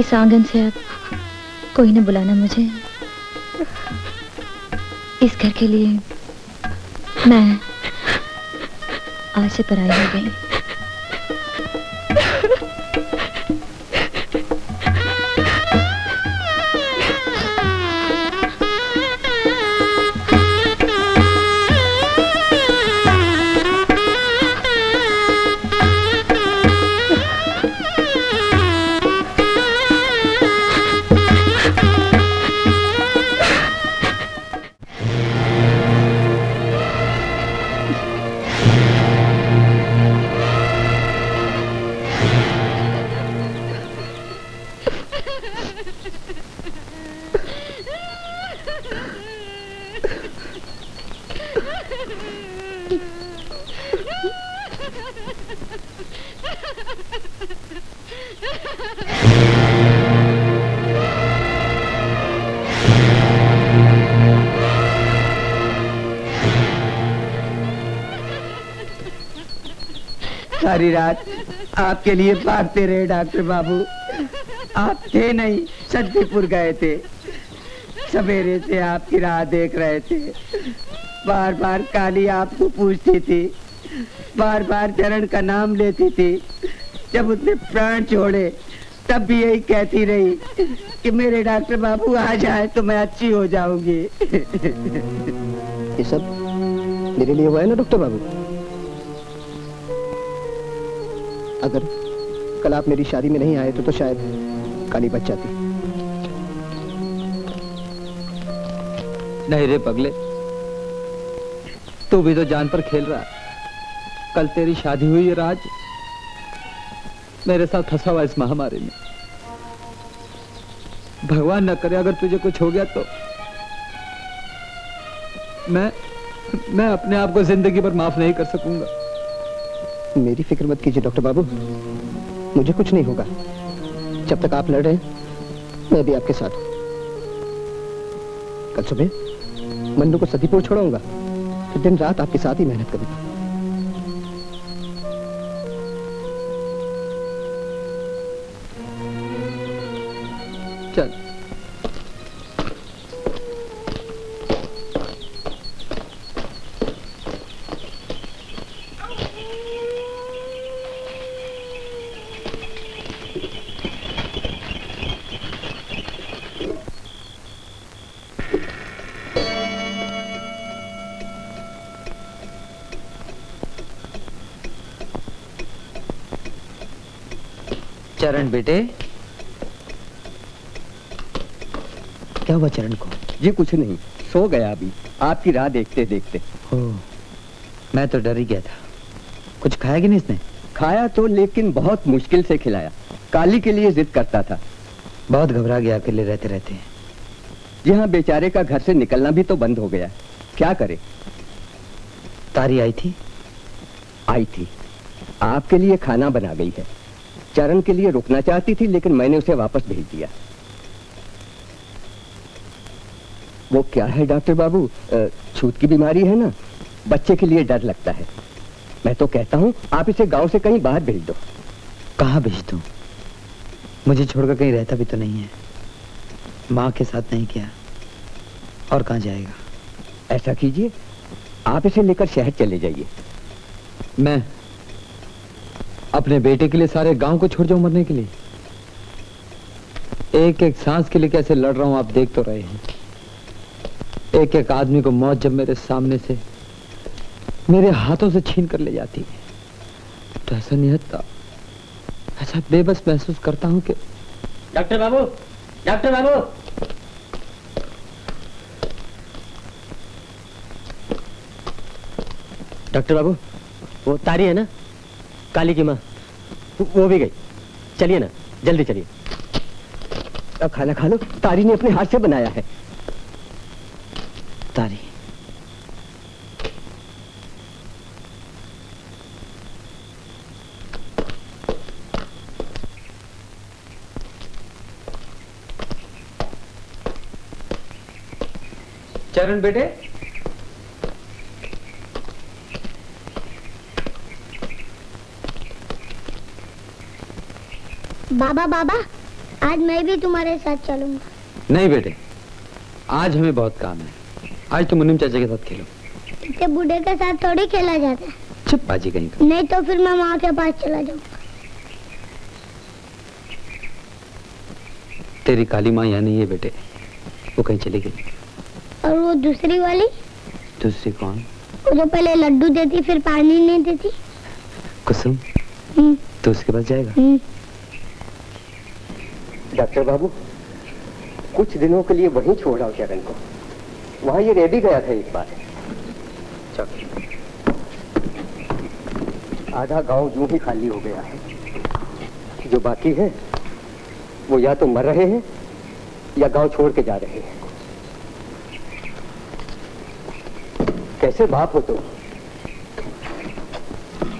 इस आंगन से अब कोई न बुलाना मुझे। इस घर के लिए मैं आज से पराई हो गई। सारी रात आपके लिए भागते रहे डॉक्टर बाबू। आप थे नहीं, सद्दीपुर गए थे। सवेरे से आपकी राह देख रहे थे। बार बार काली आपको पूछती थी, बार बार चरण का नाम लेती थी। जब उसने प्राण छोड़े तब भी यही कहती रही कि मेरे डॉक्टर बाबू आ जाए तो मैं अच्छी हो जाऊंगी। ये सब मेरे लिए हुआ है ना डॉक्टर बाबू? अगर कल आप मेरी शादी में नहीं आए तो तो शायद काली बच जाती। नहीं रे पगले, तू भी तो जान पर खेल रहा है। कल तेरी शादी हुई है, राज मेरे साथ फंसा हुआ इस महामारी में। भगवान न करे अगर तुझे कुछ हो गया तो मैं मैं अपने आप को जिंदगी भर माफ नहीं कर सकूंगा। मेरी फिक्र मत कीजिए डॉक्टर बाबू, मुझे कुछ नहीं होगा। जब तक आप लड़ रहे हैं मैं भी आपके साथ। कल सुबह मन्नू को सदीपुर छोड़ाऊंगा, फिर दिन रात आपके साथ ही मेहनत करूंगा। चल चरण बेटे। क्या हुआ चरण को? ये कुछ नहीं, सो गया अभी आपकी राह देखते देखते। मैं तो डर ही गया था। कुछ खाया कि नहीं इसने? खाया तो, लेकिन बहुत मुश्किल से खिलाया। काली के लिए जिद करता था। बहुत घबरा गया अकेले रहते रहते। जी हाँ, बेचारे का घर से निकलना भी तो बंद हो गया। क्या करे? तारी आई थी? आई थी। आपके लिए खाना बना गई है। चरण के लिए रुकना चाहती थी, लेकिन मैंने उसे वापस भेज दिया। वो क्या है डॉक्टर बाबू, छूत की बीमारी है ना, बच्चे के लिए डर लगता है। मैं तो कहता हूँ आप इसे गांव से कहीं बाहर भेज दो। कहाँ भेज दूँ? मुझे छोड़कर कहीं रहता भी तो नहीं है। माँ के साथ नहीं किया और कहाँ जाएगा। ऐसा कीजिए, आप इसे लेकर शहर चले जाइए। मैं अपने बेटे के लिए सारे गांव को छोड़ जाऊं मरने के लिए? एक एक सांस के लिए कैसे लड़ रहा हूँ आप देख तो रहे हैं। एक एक आदमी को मौत जब मेरे सामने से, मेरे हाथों से छीन कर ले जाती है तो ऐसा निहत्ता, ऐसा बेबस महसूस करता हूँ कि डॉक्टर बाबू, डॉक्टर बाबू। डॉक्टर बाबू, वो तारी है ना, काली की माँ, वो भी गई। चलिए ना, जल्दी चलिए। अब खाना खा लो, तारी ने अपने हाथ से बनाया है। तारी चरण बेटे, बाबा बाबा आज मैं भी तुम्हारे साथ चलूंगा। नहीं बेटे, आज हमें बहुत काम है। आज तुम मुनीम चाचा के साथ खेलो। इतने बूढ़े के साथ थोड़ी खेला जाता है। चुप बाजी कहीं का। नहीं तो फिर मैं माँ के पास चला जाऊंगा। तेरी काली माँ यहाँ नहीं है बेटे, वो कहीं चली गई। और वो दूसरी वाली? दूसरी कौन? वो जो पहले लड्डू देती फिर पानी नहीं देती। कुसुम? तो उसके पास जाएगा? डॉक्टर बाबू, कुछ दिनों के लिए वहीं छोड़ आओ चरण को। वहाँ ये रह भी गया था एक बार। आधा गांव यूं ही खाली हो गया है। जो बाकी है वो या तो मर रहे हैं या गांव छोड़ के जा रहे हैं। कैसे बाप हो तुम?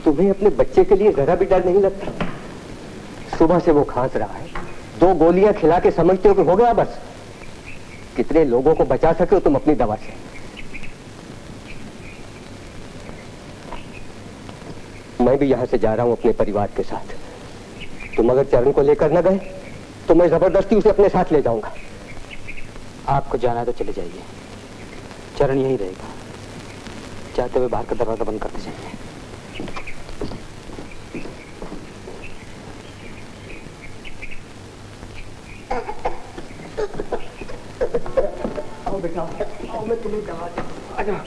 तुम्हें अपने बच्चे के लिए जरा भी डर नहीं लगता? सुबह से वो खांस रहा है, दो गोलियां खिला के समझते हो कि हो गया बस। कितने लोगों को बचा सके हो तुम अपनी दवा से। मैं भी यहां से जा रहा हूं अपने परिवार के साथ। तुम अगर चरण को लेकर न गए तो मैं जबरदस्ती उसे अपने साथ ले जाऊंगा। आपको जाना है तो चले जाइए, चरण यहीं रहेगा। चाहते हुए बाहर का दरवाजा बंद करते जाएंगे। आओ बेटा, आओ, मैं तुम्हें दवा दूंगा। आजा।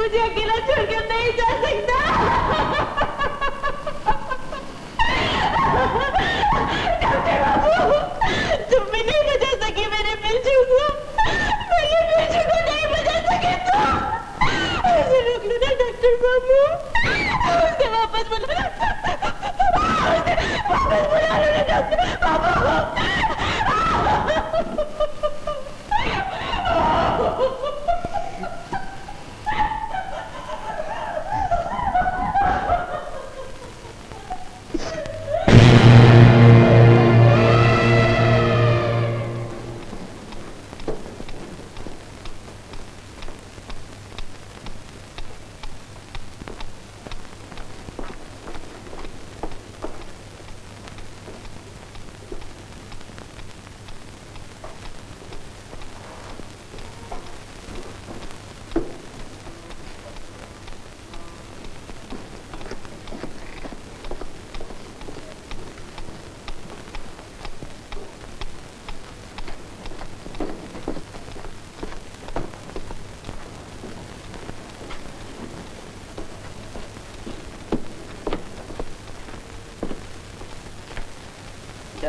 मुझे अकेला छोड़कर नहीं जा सकता। डॉक्टर बाबू, तुम भी नहीं बचा सकी मेरे।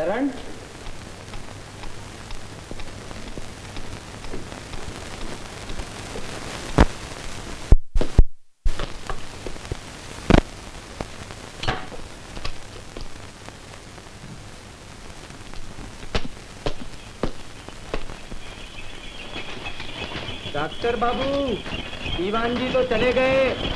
चरण डॉक्टर बाबू दीवान जी तो चले गए।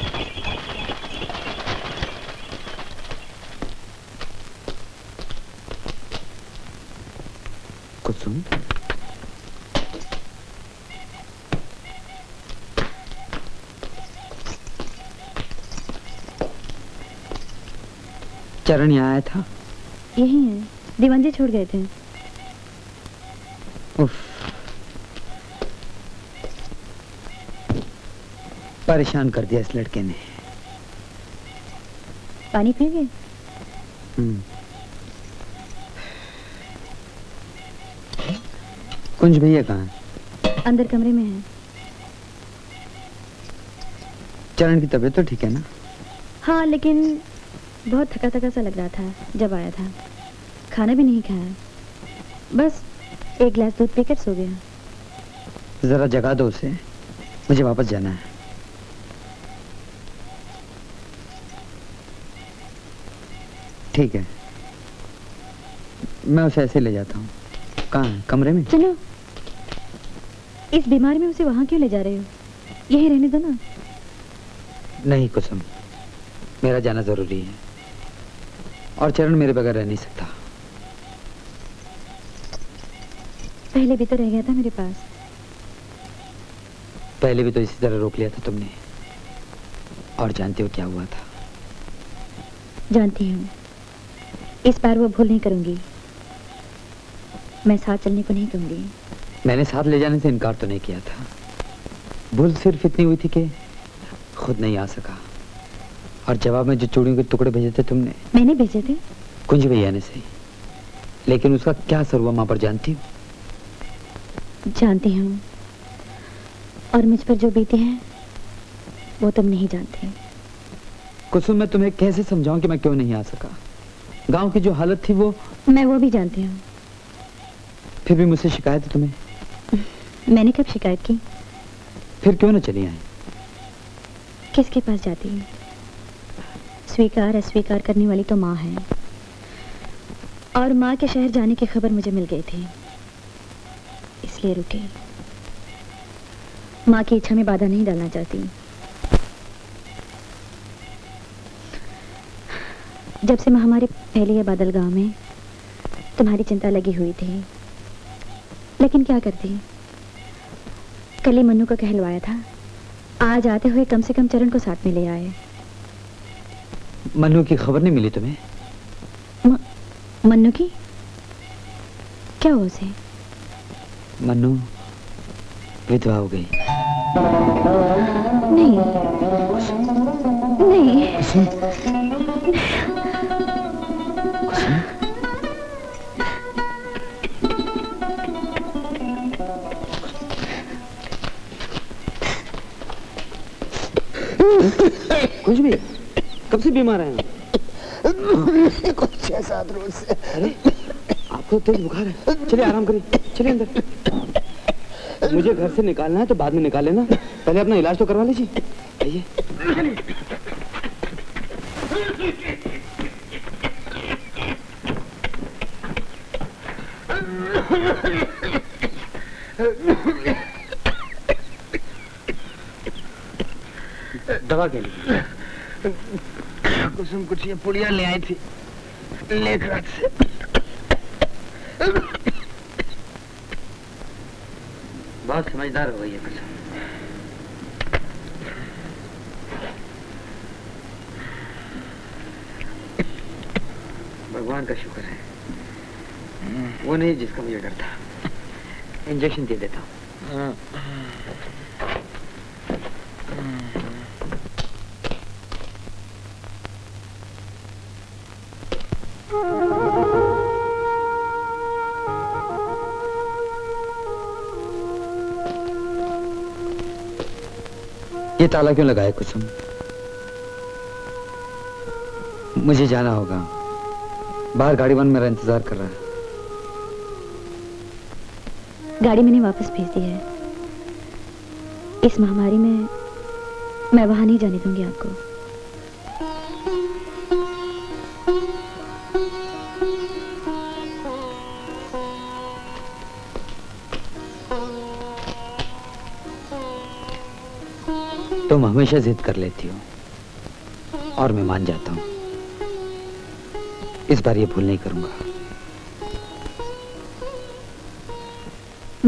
कुसुम चरण यहाँ आया था? यही है, दीवान जी छोड़ गए थे। उफ, परेशान कर दिया इस लड़के ने। पानी पिएंगे? हम्म। कुंज भैया कहाँ है? अंदर कमरे में है। चरण की तबीयत तो ठीक है ना? हाँ, लेकिन बहुत थका थका सा लग रहा था जब आया था। खाना भी नहीं खाया, बस एक गिलास दूध पीकर सो गया। जरा जगा दो उसे, मुझे वापस जाना है। ठीक है, मैं उसे ऐसे ले जाता हूँ। कहाँ है? कमरे में? चलो, इस बीमारी में उसे वहां क्यों ले जा रहे हो? यही रहने दो ना। नहीं कुसुम, मेरा जाना जरूरी है और चरण मेरे बगैर रह नहीं सकता। पहले भी तो रह गया था मेरे पास। पहले भी तो इसी तरह रोक लिया था तुमने, और जानते हो क्या हुआ था? जानती हूँ, इस बार वो भूल नहीं करूंगी। मैं साथ चलने को नहीं कहूंगी। मैंने साथ ले जाने से इनकार तो नहीं किया था, भूल सिर्फ इतनी हुई थी कि खुद नहीं आ सका। और जवाब में जो चूड़ियों के टुकड़े भेजे थे तुमने। मैंने भेजे थे? कुंज भैया ने सही, लेकिन उसका क्या असर हुआ मां पर जानती हूँ। जानती हूँ, और मुझ पर जो बीती है वो तुम नहीं जानते। कुसुम, मैं तुम्हें कैसे समझाऊं कि मैं क्यों नहीं आ सका? गाँव की जो हालत थी वो मैं वो भी जानती हूँ। फिर भी मुझसे शिकायत है तुम्हें? मैंने कब शिकायत की? फिर क्यों न चली आई? किसके पास जाती है? स्वीकार अस्वीकार करने वाली तो माँ है, और माँ के शहर जाने की खबर मुझे मिल गई थी, इसलिए रुकी। माँ की इच्छा में बाधा नहीं डालना चाहती। जब से माँ हमारे पहले ये बादलगांव में, तुम्हारी चिंता लगी हुई थी, लेकिन क्या करती। कल ही मन्नू को कहलवाया था, आज आते हुए कम से कम चरण को साथ में ले आए। मन्नू की खबर नहीं मिली तुम्हें? म, मन्नू की क्या हुआ उसे? मन्नू विधवा हो गई। नहीं नहीं, कुसुम, कुसुम? कुछ भी, कब से बीमार हैं? छह सात रोज से। अरे आपको तेज बुखार है, चलिए आराम करिए, चलिए अंदर। मुझे घर से निकालना है तो बाद में निकाल लेना, पहले अपना इलाज तो करवा लीजिए। आइए। दवा के लिए कुसुम कुछ ये पुड़िया ले आई थी लेख राज से। बहुत समझदार हो गई है कुसुम। भगवान का शुक्र है, वो नहीं जिसका मुझे डर था। इंजेक्शन दे देता हूँ। ये ताला क्यों लगाया कुसुम? मुझे जाना होगा, बाहर गाड़ीवान मेरा इंतजार कर रहा है। गाड़ी मैंने वापस भेज दी है। इस महामारी में मैं वहां नहीं जाने दूंगी आपको। तुम हमेशा जिद कर लेती हो और मैं मान जाता हूं। इस बार ये भूल नहीं करूंगा।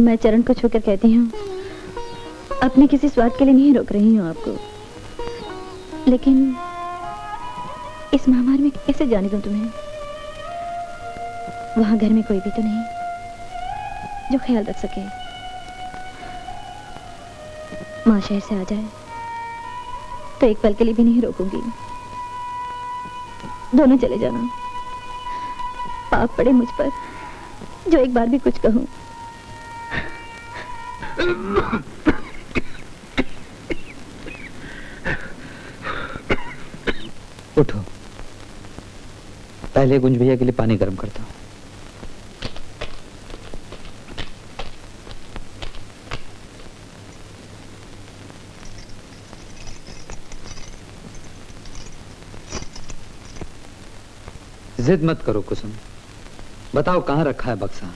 मैं चरण को छूकर कहती हूँ, अपने किसी स्वार्थ के लिए नहीं रोक रही हूँ आपको, लेकिन इस महामारी में कैसे जाने दूं तुम्हें? वहां घर में कोई भी तो नहीं जो ख्याल रख सके। माँ शहर से आ जाए तो एक पल के लिए भी नहीं रोकूंगी। दोनों चले जाना। पाप पड़े मुझ पर जो एक बार भी कुछ कहूं। उठो, पहले गुंज भैया के लिए पानी गर्म करता हूं। जिद मत करो कुसुम, बताओ कहाँ रखा है बक्सा?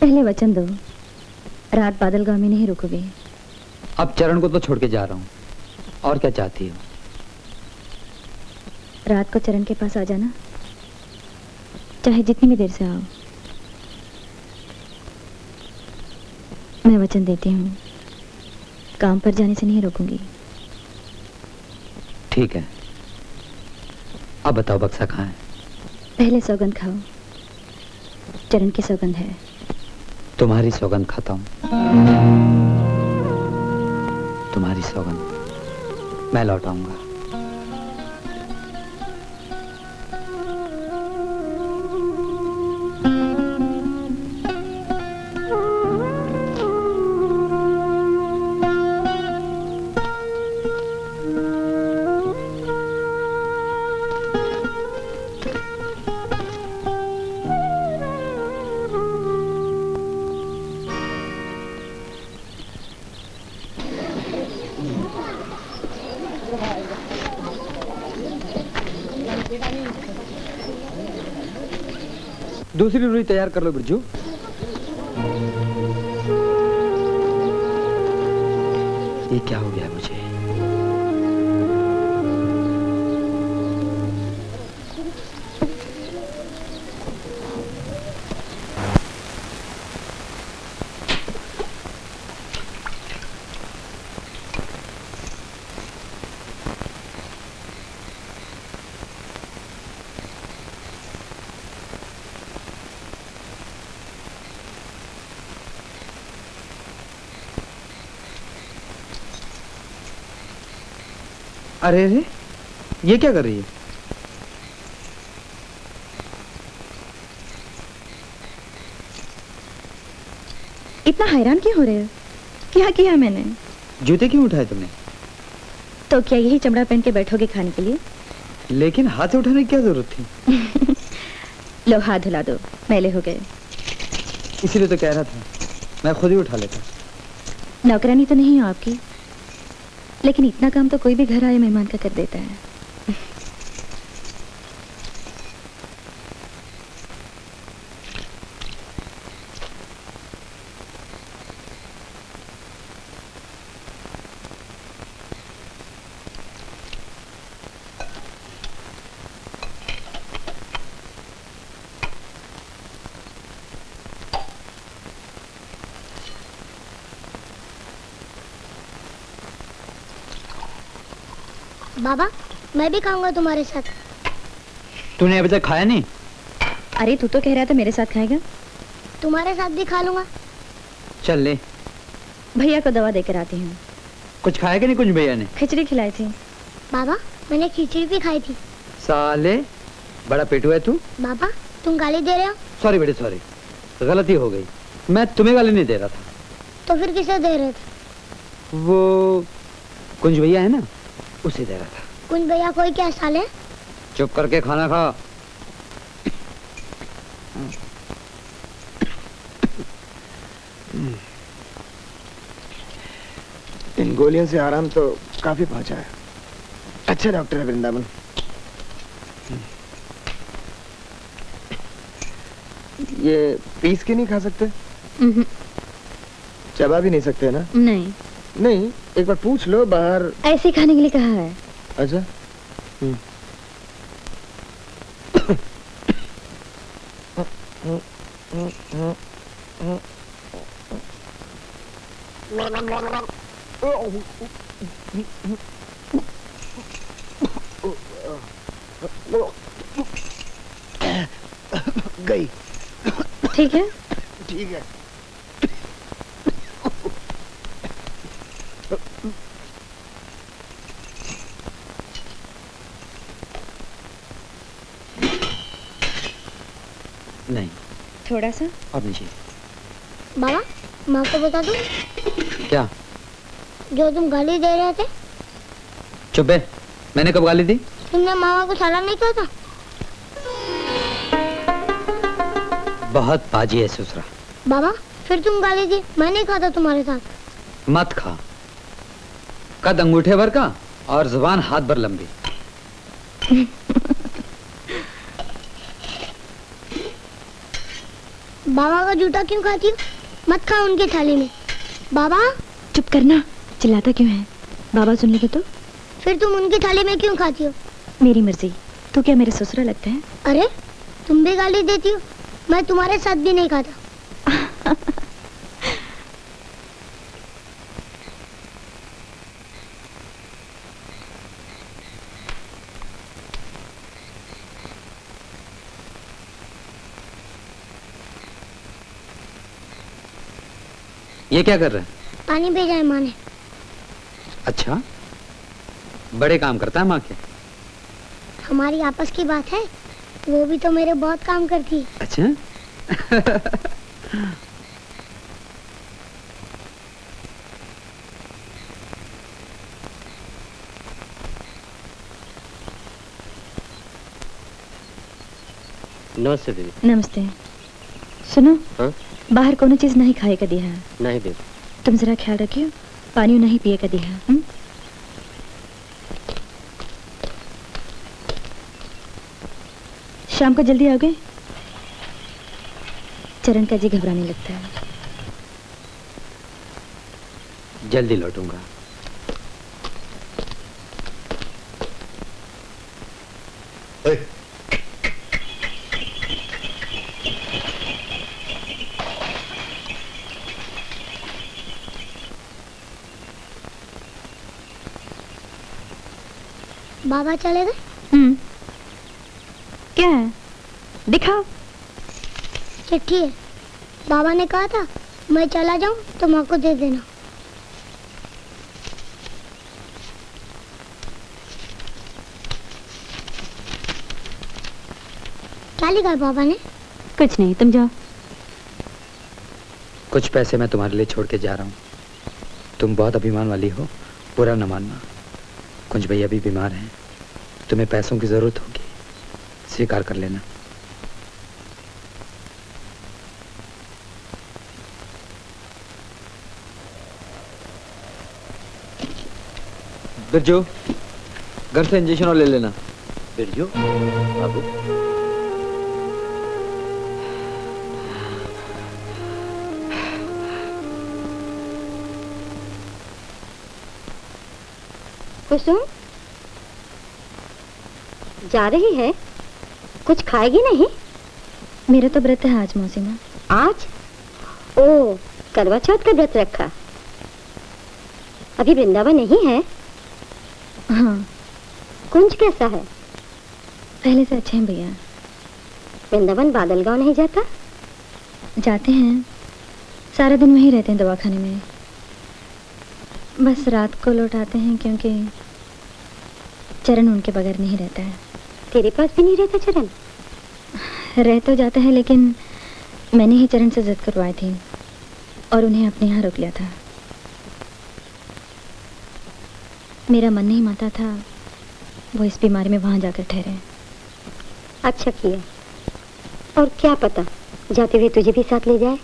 पहले वचन दो, रात बादलगांव में नहीं रुकोगे। अब चरण को तो छोड़ के जा रहा हूँ, और क्या चाहती हो? रात को चरण के पास आ जाना, चाहे जितनी भी देर से आओ। मैं वचन देती हूँ, काम पर जाने से नहीं रोकूंगी। ठीक है, अब बताओ बक्सा कहाँ है? पहले सौगंध खाओ, चरण की सौगंध है। तुम्हारी सौगंध खाता हूँ, तुम्हारी सौगंध। मैं लौट आऊंगा। दूसरी रूई तैयार कर लो बिरजू। ये क्या हो गया मुझे? अरे अरे, ये क्या कर रही है? इतना हैरान क्यों हो रहे हो? क्या किया मैंने? जूते क्यों उठाए तुमने? तो क्या यही चमड़ा पहन के बैठोगे खाने के लिए? लेकिन हाथ से उठाने की क्या जरूरत थी? लो हाथ धुला दो, मैले हो गए। इसीलिए तो कह रहा था, मैं खुद ही उठा लेता। नौकरानी तो नहीं हो आपकी, लेकिन इतना काम तो कोई भी घर आए मेहमान का कर देता है। बाबा, मैं भी खाऊंगा तुम्हारे साथ। तूने अभी तक खाया नहीं? अरे तू तो कह रहा था मेरे साथ खाएगा। तुम्हारे साथ भी खा लूंगा। चल ले। भैया को दवा देकर आती हूँ। कुछ खाया कि नहीं? कुछ भैया ने खिचड़ी खिलाई थी। बाबा, मैंने खिचड़ी भी खाई थी। साले, बड़ा पेटू है तू। बाबा, तुम गाली दे रहे हो। सॉरी बेटे, सॉरी, गलती हो गई। मैं तुम्हें गाली नहीं दे रहा था। तो फिर किसे दे रहे थे? वो कुंज भैया है ना, उसे दे रहा था। कुंज भैया कोई क्या साले? चुप करके खाना खा। गोलियों से आराम तो काफी पहुंचा है। अच्छा डॉक्टर है वृंदावन। ये पीस के नहीं खा सकते? नहीं। चबा भी नहीं सकते ना? नहीं नहीं, एक बार पूछ लो, बाहर ऐसे खाने के लिए कहा है। अच्छा गई। ठीक है ठीक है। नहीं थोड़ा सा अब नहीं चाहिए। बाबा माँ को बता दो। क्या? जो तुम गाली दे रहे थे। चुप है, मैंने कब गाली दी? तुमने मामा को साला नहीं कहा था। बहुत बाजी है ससुरा। बाबा फिर तुम गाली दी, मैं नहीं खाता तुम्हारे साथ। मत खा, कद अंगूठे भर का और जुबान हाथ भर लंबी। बाबा का जूता क्यों खाती हो? मत खाओ उनके थाली में। बाबा चुप करना, चिल्लाता क्यों है? बाबा सुन लेंगे तो। फिर तुम उनकी थाली में क्यों खाती हो? मेरी मर्जी। तो क्या मेरा ससुरा लगता है? अरे तुम भी गाली देती हो। मैं तुम्हारे साथ भी नहीं खाता। ये क्या कर रहे हैं? पानी भेजा है माँ ने। अच्छा, बड़े काम करता है माँ के। हमारी आपस की बात है, वो भी तो मेरे बहुत काम करती है। अच्छा। नमस्ते दीदी। नमस्ते। सुनो। हाँ? बाहर कोनो चीज नहीं खाए का दिया। नहीं दे। तुम जरा ख्याल रखियो, पानी नहीं पिए का दिया। हुँ? शाम को जल्दी आओगे? चरण का जी घबराने लगता है। जल्दी लौटूंगा। बाबा चले गए? हम्म। क्या है? दिखाओ। चिट्ठी है। बाबा ने कहा था मैं चला जाऊं तो माँ को दे देना। क्या लिखा है बाबा ने? कुछ नहीं, तुम जाओ। कुछ पैसे मैं तुम्हारे लिए छोड़ के जा रहा हूँ। तुम बहुत अभिमान वाली हो, बुरा न मानना। कुंज भैया भी बीमार हैं, तुम्हें पैसों की जरूरत होगी, स्वीकार कर लेना। बिरजू, घर से इंजेक्शन और ले लेना। बिरजू, बाबू। कुसुम जा रही है, कुछ खाएगी नहीं? मेरा तो व्रत है आज मौसी माँ। आज? ओ, करवा चौथ का व्रत रखा। अभी वृंदावन नहीं है? हाँ। कुंज कैसा है? पहले से अच्छा है भैया। वृंदावन बादलगांव नहीं जाता? जाते हैं, सारा दिन वहीं रहते हैं दवाखाने में। बस रात को लौट आते हैं क्योंकि चरण उनके बगैर नहीं रहता है। तेरे पास भी नहीं रहता चरण? रह तो जाता है, लेकिन मैंने ही चरण से जिद करवाई थी और उन्हें अपने यहाँ रोक लिया था। मेरा मन नहीं मानता था वो इस बीमारी में वहाँ जाकर ठहरे। अच्छा किया, और क्या पता जाते हुए तुझे भी साथ ले जाए।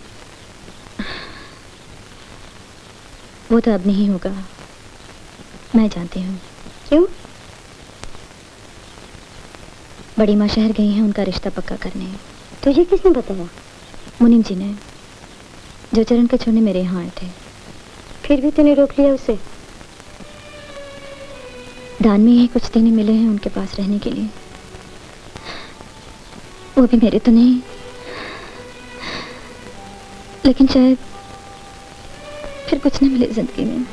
वो तो अब नहीं होगा, मैं जानती हूँ। क्यों? बड़ी माँ शहर गई हैं उनका रिश्ता पक्का करने। तुझे किसने बताया? मुनीम जी ने, जो चरण के छोड़ने मेरे यहाँ आए थे। फिर भी तूने रोक लिया उसे? दान में ही कुछ दिन मिले हैं उनके पास रहने के लिए, वो भी मेरे तो नहीं, लेकिन शायद फिर कुछ न मिले जिंदगी में।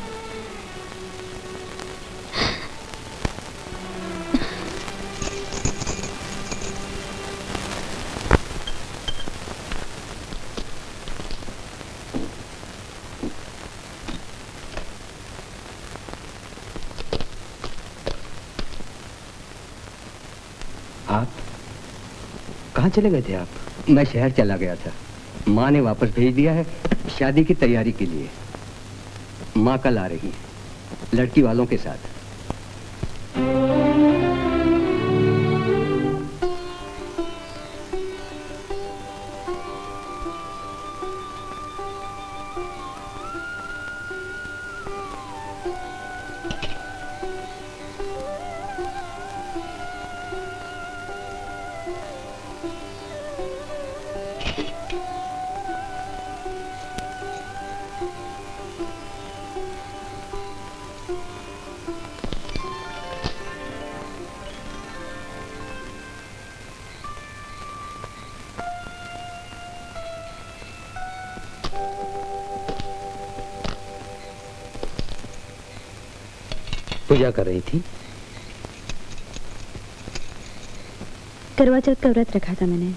चले गए थे आप? मैं शहर चला गया था, माँ ने वापस भेज दिया है शादी की तैयारी के लिए। माँ कल आ रही है लड़की वालों के साथ। पूजा कर रही थी? करवा चौथ का व्रत रखा था मैंने।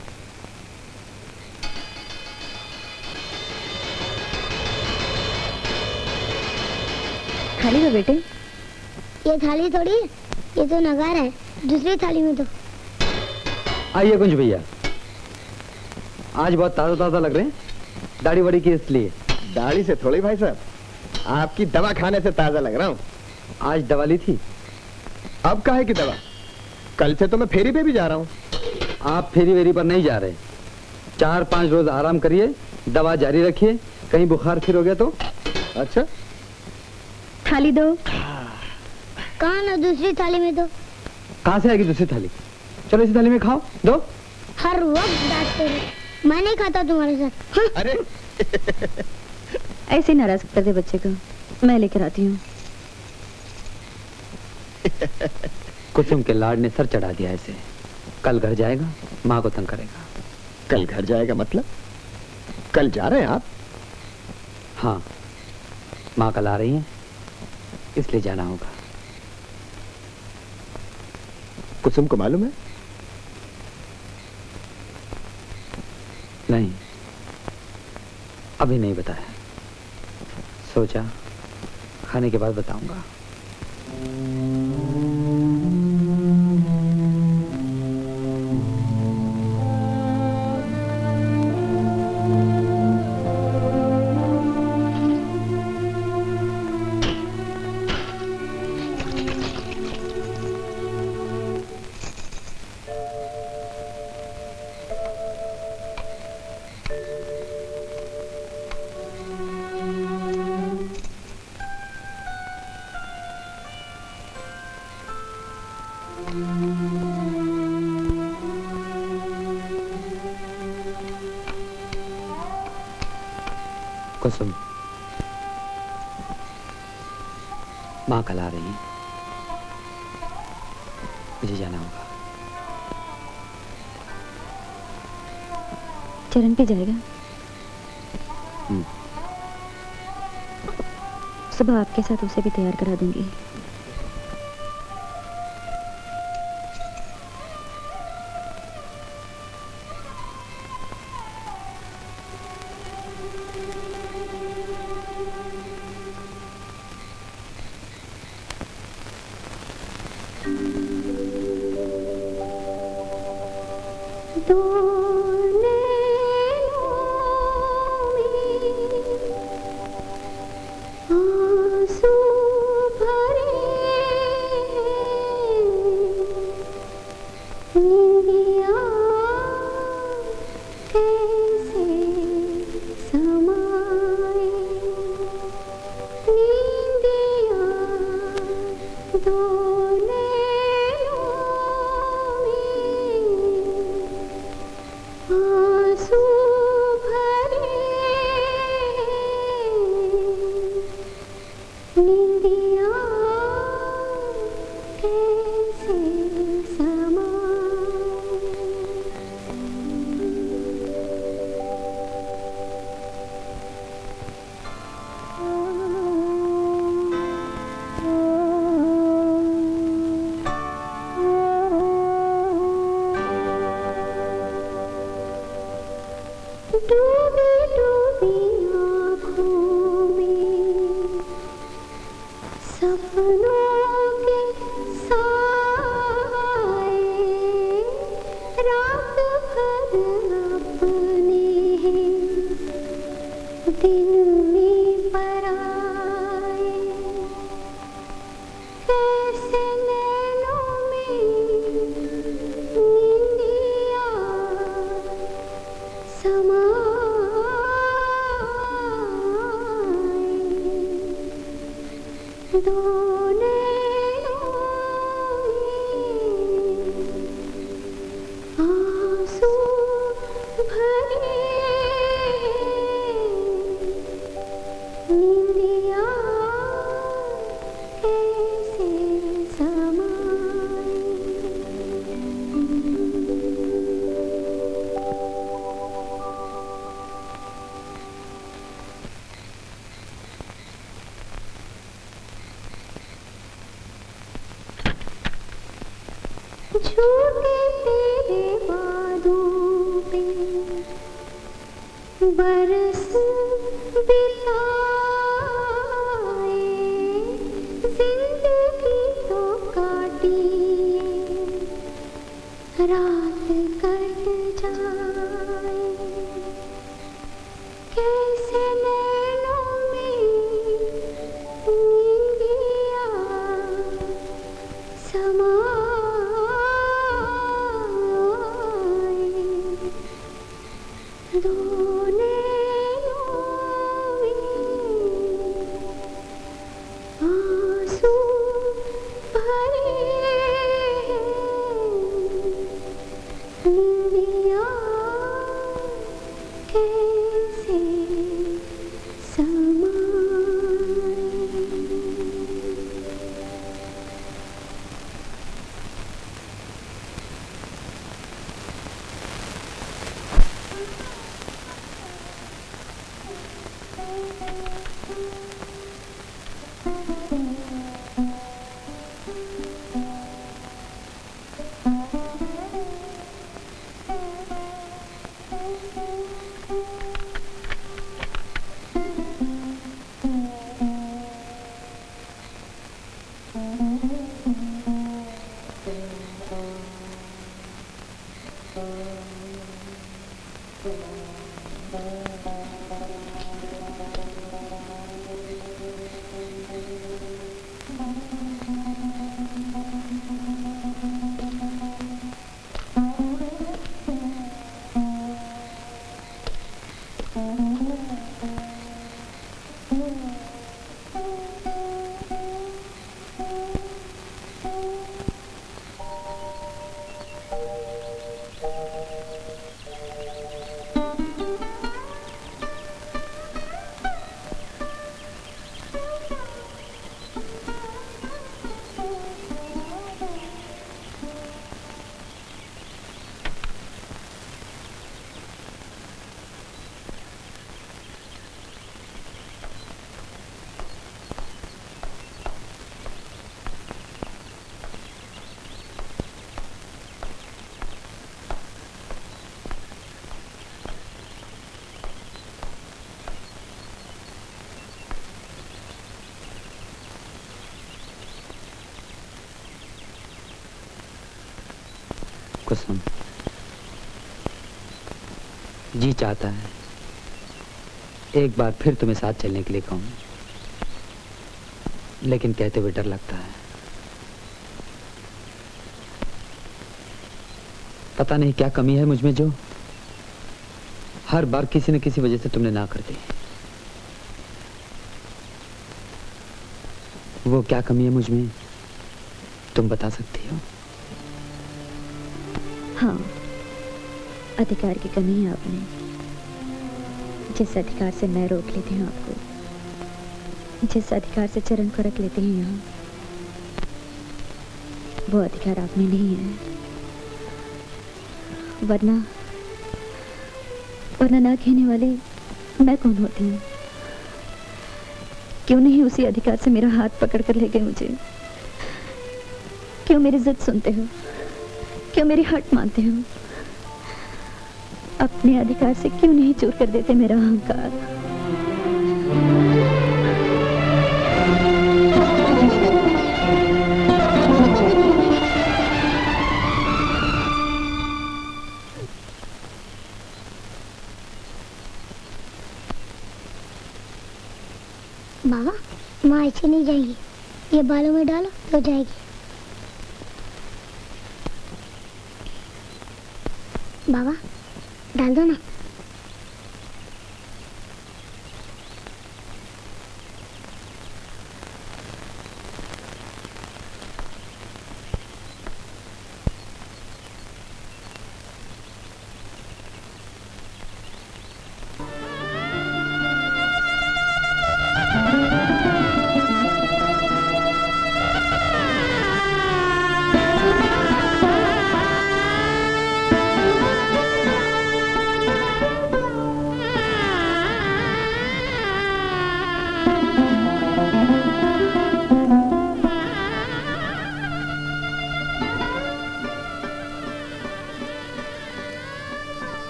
थाली में बेटे? ये थाली थोड़ी, ये तो नगारा है, दूसरी थाली में। तो आइए कुंज भैया, आज बहुत ताजा ताजा लग रहे हैं, दाढ़ी बड़ी की इसलिए। दाढ़ी से थोड़ी भाई साहब, आपकी दवा खाने से ताजा लग रहा हूँ। आज दवा ली थी? अब काहे की दवा? कल से तो मैं फेरी पे भी जा रहा हूँ। आप फेरी वेरी पर नहीं जा रहे, चार पांच रोज आराम करिए, दवा जारी रखिए, कहीं बुखार फिर हो गया तो। अच्छा थाली दो। कहाँ ना, दूसरी थाली में दो। कहाँ से आएगी दूसरी थाली? चलो इसी थाली में खाओ, दो। हर वक्त डांटते हो, मैं नहीं खाता तुम्हारे साथ। हाँ? अरे ऐसे नाराज करते बच्चे को, मैं लेकर आती हूँ। कुसुम के लाड ने सर चढ़ा दिया इसे, कल घर जाएगा, माँ को तंग करेगा। कल घर जाएगा मतलब? कल जा रहे हैं आप? हाँ, माँ कल आ रही हैं, इसलिए जाना होगा। कुसुम को मालूम है? नहीं, अभी नहीं बताया, सोचा खाने के बाद बताऊंगा। माँ कल आ रही है, मुझे जाना होगा। चरण पे जाएगा? सुबह आपके साथ उसे भी तैयार करा दूंगी। Hari कुसुम जी चाहता है एक बार फिर तुम्हें साथ चलने के लिए कहूँ, लेकिन कहते हुए डर लगता है। पता नहीं क्या कमी है मुझ में जो हर बार किसी न किसी वजह से तुमने ना कर दी। वो क्या कमी है मुझ में तुम बता सकती हो? हाँ, अधिकार की कमी है आपने। जिस अधिकार से मैं रोक लेती हूँ आपको, जिस अधिकार से चरण को रख लेते हैं यहाँ, वो अधिकार आप में नहीं है। वरना वरना ना कहने वाले मैं कौन होती हूँ? क्यों नहीं उसी अधिकार से मेरा हाथ पकड़ कर ले गए मुझे? क्यों मेरी जिद सुनते हो? क्यों मेरी हट मानते हो? अपने अधिकार से क्यों नहीं चूर कर देते मेरा अहंकार? माँ, माँ ऐसे नहीं जाएगी, ये बालों में डालो तो जाएगी। बाबा डाल दो ना।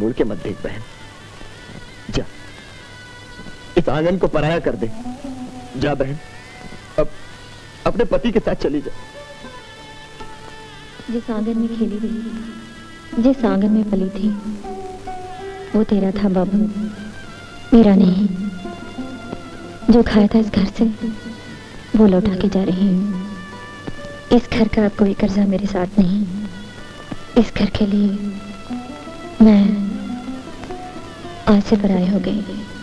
मुड़ के मत देख बहन, जा इस आंगन को पराया कर दे। जा बहन, अब अपने पति के साथ चली जा। जिस आंगन में खेली थी, जिस आंगन में पली थी, वो तेरा था बाबू, मेरा नहीं। जो खाया था इस घर से, वो लौटा के जा रही हूँ। इस घर का अब कोई कर्जा मेरे साथ नहीं। इस घर के लिए मैं आज से पराई हो गई।